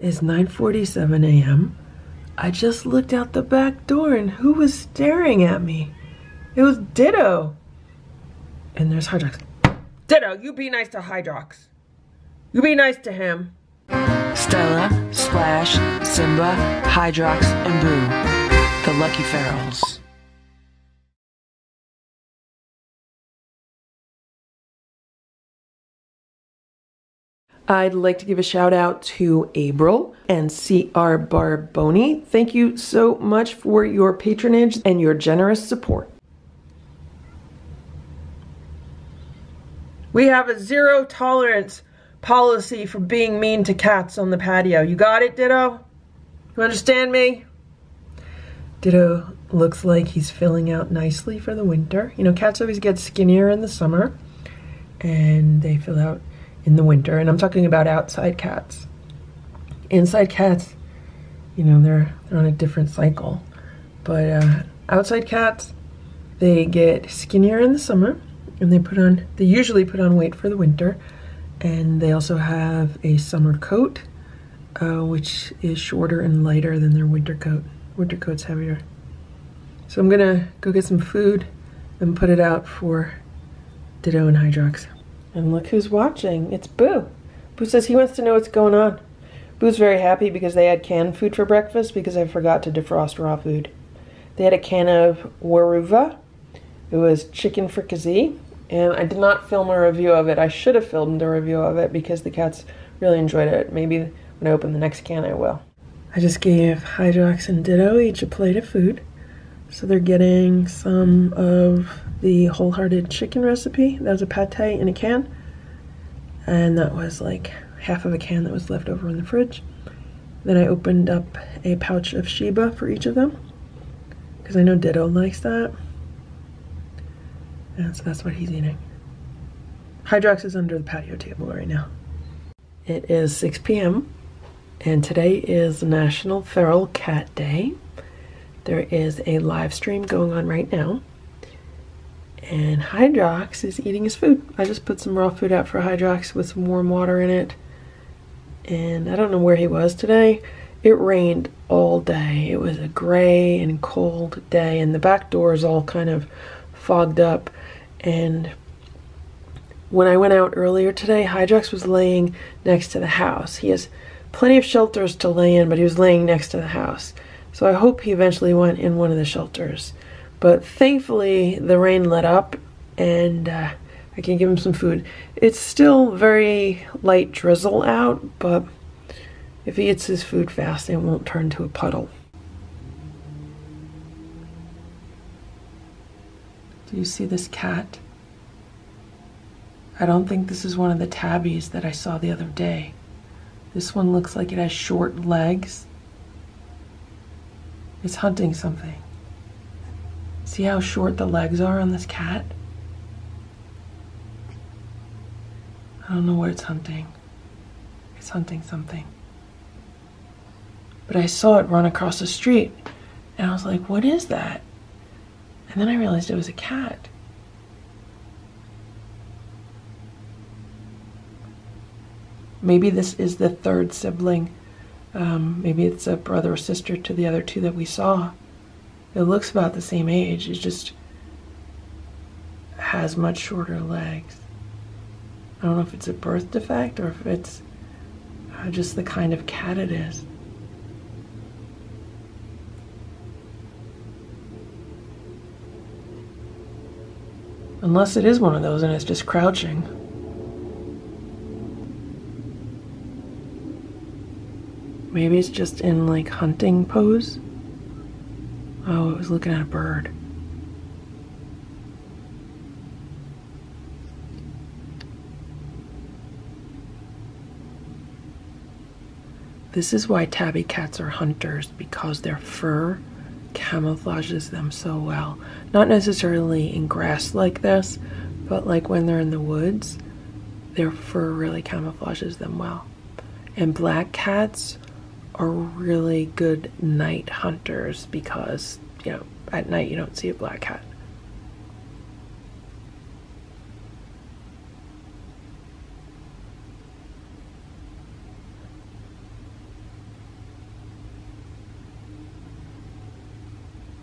is 9:47 a.m. I just looked out the back door and who was staring at me? It was Ditto. And there's Hydrox. Ditto, you be nice to Hydrox. You be nice to him. Stella, Splash, Simba, Hydrox, and Boo, the Lucky Ferals. I'd like to give a shout out to April and C.R. Barboni. Thank you so much for your patronage and your generous support. We have a zero tolerance policy for being mean to cats on the patio. You got it, Ditto? You understand me? Ditto looks like he's filling out nicely for the winter. You know, cats always get skinnier in the summer and they fill out in the winter, and I'm talking about outside cats. Inside cats, you know, they're on a different cycle, but outside cats, they get skinnier in the summer, and they usually put on weight for the winter, and they also have a summer coat, which is shorter and lighter than their winter coat. Winter coat's heavier. So I'm gonna go get some food and put it out for Ditto and Hydrox. And look who's watching, it's Boo. Boo says he wants to know what's going on. Boo's very happy because they had canned food for breakfast because I forgot to defrost raw food. They had a can of Waruva. It was chicken fricassee, and I did not film a review of it. I should have filmed a review of it because the cats really enjoyed it. Maybe when I open the next can, I will. I just gave Hydrox and Ditto each a plate of food. So they're getting some of the wholehearted chicken recipe. That was a pad thai in a can. And that was like half of a can that was left over in the fridge. Then I opened up a pouch of Sheba for each of them, because I know Ditto likes that. And so that's what he's eating. Hydrox is under the patio table right now. It is 6 p.m. and today is National Feral Cat Day. There is a live stream going on right now, and Hydrox is eating his food. I just put some raw food out for Hydrox with some warm water in it, and I don't know where he was today. It rained all day. It was a gray and cold day, and the back door is all kind of fogged up. And when I went out earlier today, Hydrox was laying next to the house. He has plenty of shelters to lay in, but he was laying next to the house. So I hope he eventually went in one of the shelters. But thankfully the rain let up, and I can give him some food. It's still very light drizzle out, but if he eats his food fast, it won't turn to a puddle. Do you see this cat? I don't think this is one of the tabbies that I saw the other day. This one looks like it has short legs. It's hunting something. See how short the legs are on this cat? I don't know what it's hunting. It's hunting something. But I saw it run across the street, and I was like, what is that? And then I realized it was a cat. Maybe this is the third sibling. Maybe it's a brother or sister to the other two that we saw. It looks about the same age, it just has much shorter legs. I don't know if it's a birth defect or if it's just the kind of cat it is. Unless it is one of those and it's just crouching. Maybe it's just in like hunting pose. Oh, it was looking at a bird. This is why tabby cats are hunters, because their fur camouflages them so well. Not necessarily in grass like this, but like when they're in the woods, their fur really camouflages them well. And black cats are really good night hunters because, you know, at night you don't see a black cat.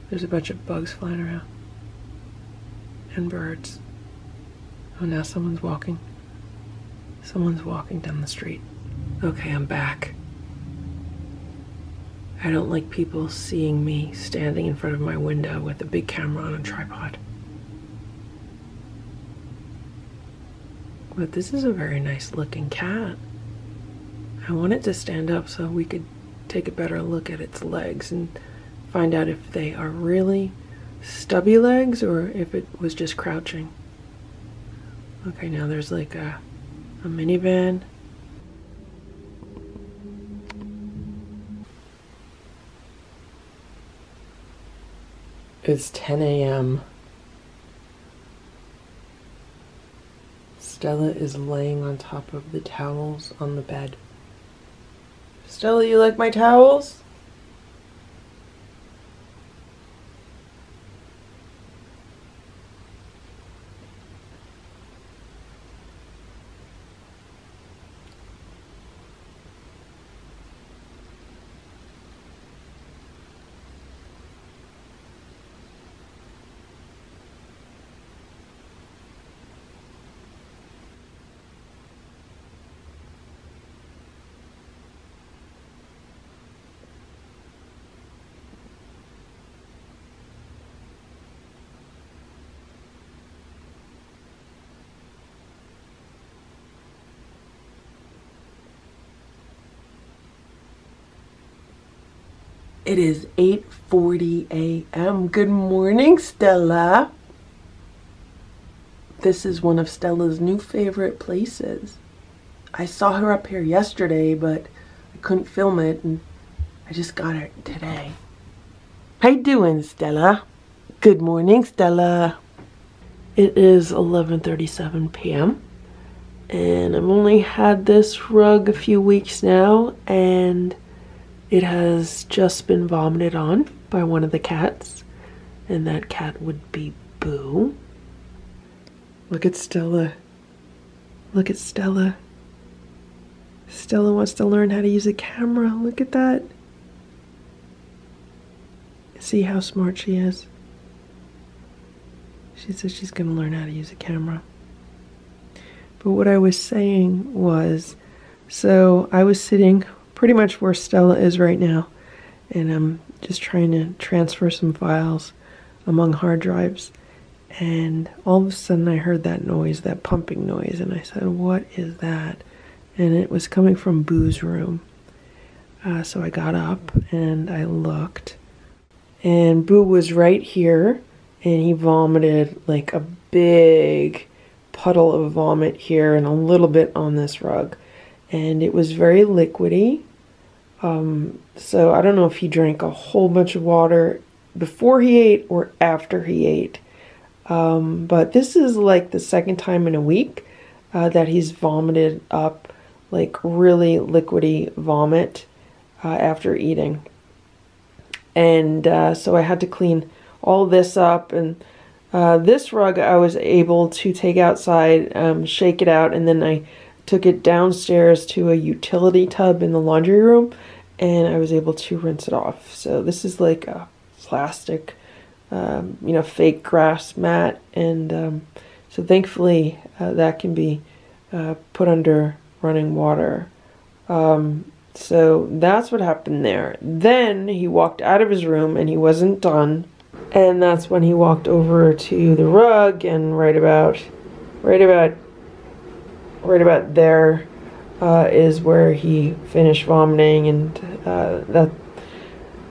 There's a bunch of bugs flying around. And birds. Oh, now someone's walking. Someone's walking down the street. Okay, I'm back. I don't like people seeing me standing in front of my window with a big camera on a tripod. But this is a very nice looking cat. I want it to stand up so we could take a better look at its legs and find out if they are really stubby legs or if it was just crouching. Okay, now there's like a minivan. It's 10 a.m. Stella is laying on top of the towels on the bed. Stella, you like my towels? It is 8:40 a.m. Good morning, Stella. This is one of Stella's new favorite places. I saw her up here yesterday, but I couldn't film it, and I just got it today. How you doing, Stella? Good morning, Stella. It is 11:37 p.m. and I've only had this rug a few weeks now, and it has just been vomited on by one of the cats, and that cat would be Boo. Look at Stella. Look at Stella. Stella wants to learn how to use a camera. Look at that. See how smart she is? She says she's going to learn how to use a camera. But what I was saying was, so I was sitting pretty much where Stella is right now, and I'm just trying to transfer some files among hard drives, and all of a sudden I heard that noise, that pumping noise, and I said, what is that? And it was coming from Boo's room. So I got up and I looked, and Boo was right here, and he vomited like a big puddle of vomit here and a little bit on this rug, and it was very liquidy. So I don't know if he drank a whole bunch of water before he ate or after he ate. But this is like the second time in a week that he's vomited up like really liquidy vomit after eating. And so I had to clean all this up, and this rug I was able to take outside, shake it out, and then I took it downstairs to a utility tub in the laundry room, and I was able to rinse it off. So this is like a plastic, you know, fake grass mat, and so thankfully that can be put under running water. So that's what happened there. Then he walked out of his room and he wasn't done, and that's when he walked over to the rug, and right about there is where he finished vomiting, and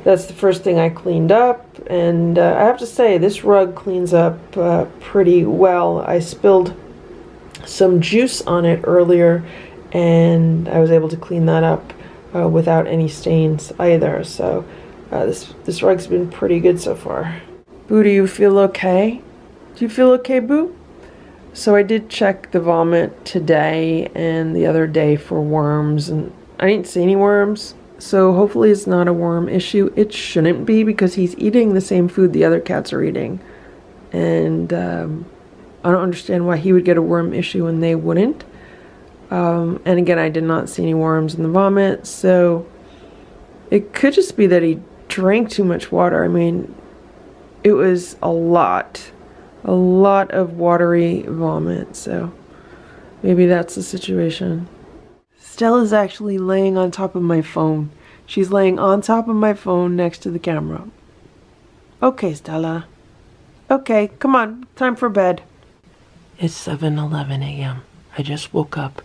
that's the first thing I cleaned up. And I have to say, this rug cleans up pretty well. I spilled some juice on it earlier, and I was able to clean that up without any stains either. So this rug's been pretty good so far. Boo, do you feel okay? Do you feel okay, Boo? So I did check the vomit today and the other day for worms, and I didn't see any worms. So hopefully it's not a worm issue. It shouldn't be, because he's eating the same food the other cats are eating. And I don't understand why he would get a worm issue and they wouldn't. And again, I did not see any worms in the vomit. So it could just be that he drank too much water. I mean, it was a lot of watery vomit, so maybe that's the situation. Stella's actually laying on top of my phone. She's laying on top of my phone next to the camera. Okay, Stella. Okay, come on, time for bed. It's 7:11 a.m. I just woke up.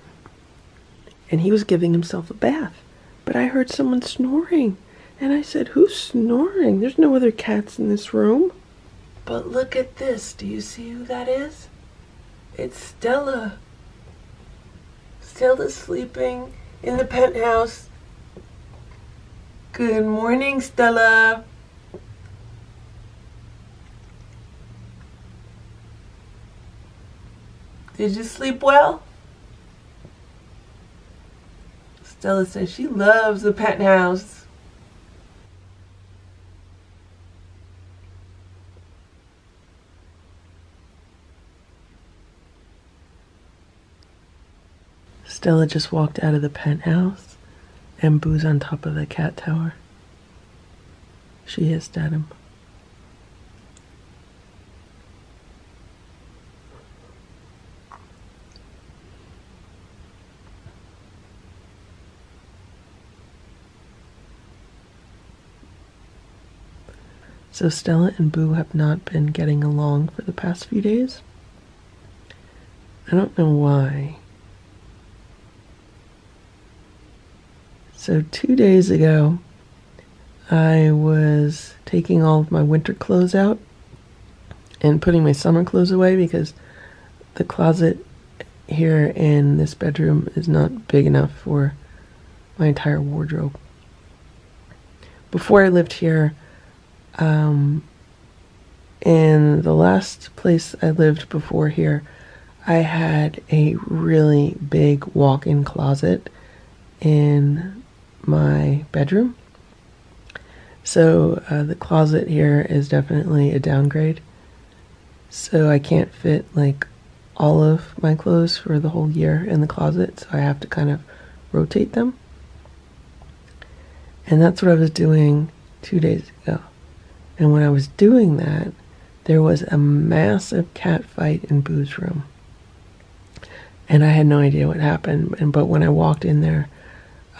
And he was giving himself a bath. But I heard someone snoring. And I said, who's snoring? There's no other cats in this room. But look at this. Do you see who that is? It's Stella. Stella's sleeping in the penthouse. Good morning, Stella. Did you sleep well? Stella says she loves the penthouse. Stella just walked out of the penthouse, and Boo's on top of the cat tower. She hissed at him. So Stella and Boo have not been getting along for the past few days. I don't know why. So 2 days ago, I was taking all of my winter clothes out and putting my summer clothes away because the closet here in this bedroom is not big enough for my entire wardrobe. Before I lived here, in the last place I lived before here, I had a really big walk-in closet in my bedroom. So the closet here is definitely a downgrade. So I can't fit like all of my clothes for the whole year in the closet. So I have to kind of rotate them. And that's what I was doing 2 days ago. And when I was doing that, there was a massive cat fight in Boo's room. And I had no idea what happened. But when I walked in there,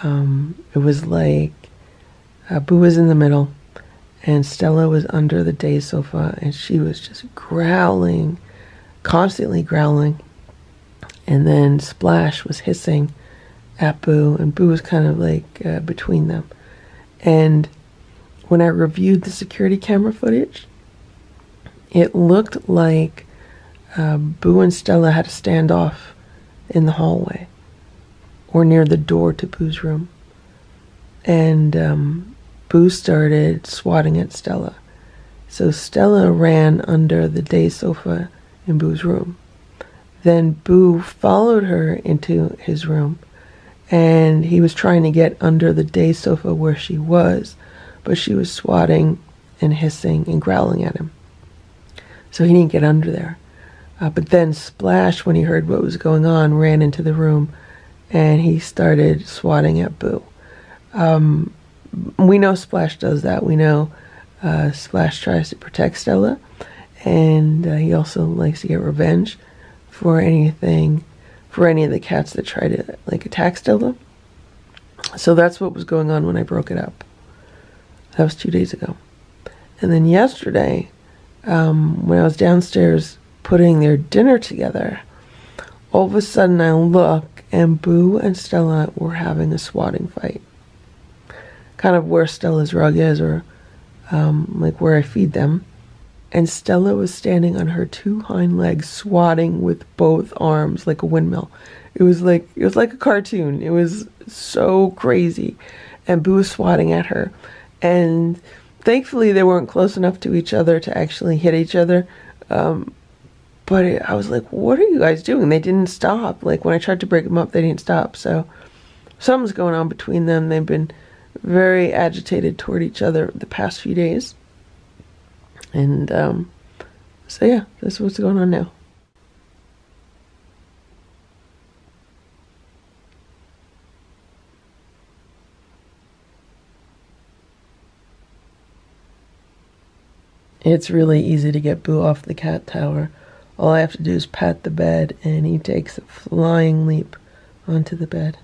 it was like Boo was in the middle and Stella was under the day sofa and she was just growling, constantly growling. And then Splash was hissing at Boo, and Boo was kind of like between them. And when I reviewed the security camera footage, it looked like Boo and Stella had a standoff in the hallway, or near the door to Boo's room. And Boo started swatting at Stella. So Stella ran under the day sofa in Boo's room. Then Boo followed her into his room, and he was trying to get under the day sofa where she was, but she was swatting and hissing and growling at him. So he didn't get under there. But then Splash, when he heard what was going on, ran into the room, and he started swatting at Boo. We know Splash does that. We know Splash tries to protect Stella. And he also likes to get revenge for any of the cats that try to like attack Stella. So that's what was going on when I broke it up. That was 2 days ago. And then yesterday, when I was downstairs putting their dinner together, all of a sudden I look, and Boo and Stella were having a swatting fight. Kind of where Stella's rug is, or like where I feed them. And Stella was standing on her two hind legs, swatting with both arms like a windmill. It was like a cartoon. It was so crazy. And Boo was swatting at her. And thankfully they weren't close enough to each other to actually hit each other. But I was like, what are you guys doing? They didn't stop. Like, when I tried to break them up, they didn't stop. So something's going on between them. They've been very agitated toward each other the past few days. And so, yeah, that's what's going on now. It's really easy to get Boo off the cat tower. All I have to do is pat the bed, and he takes a flying leap onto the bed.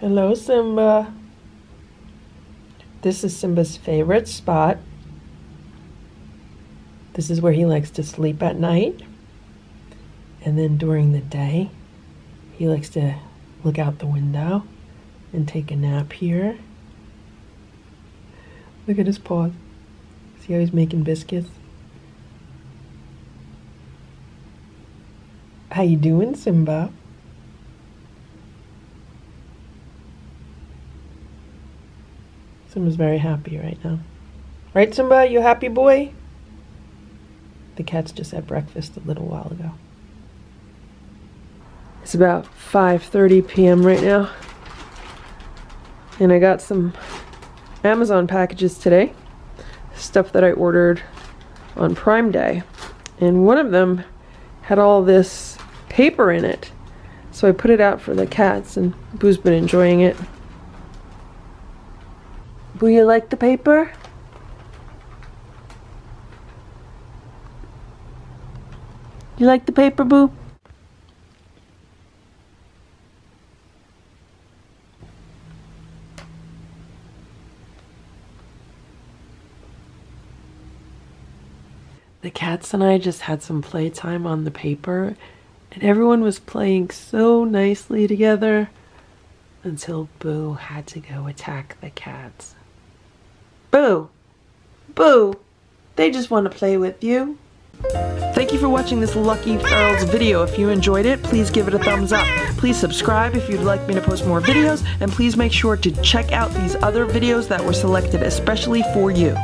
Hello, Simba. This is Simba's favorite spot. This is where he likes to sleep at night. And then during the day, he likes to look out the window and take a nap here. Look at his paws. See how he's making biscuits? How you doing, Simba? Simba's very happy right now. Right, Simba? You happy, boy? The cats just had breakfast a little while ago. It's about 5:30 p.m. right now. And I got some Amazon packages today. Stuff that I ordered on Prime Day. And one of them had all this paper in it. So I put it out for the cats, and Boo's been enjoying it. Boo, you like the paper? You like the paper, Boo? The cats and I just had some playtime on the paper, and everyone was playing so nicely together until Boo had to go attack the cats. Boo! Boo! They just want to play with you. Thank you for watching this Lucky Ferals video. If you enjoyed it, please give it a thumbs up. Please subscribe if you'd like me to post more videos, and please make sure to check out these other videos that were selected especially for you.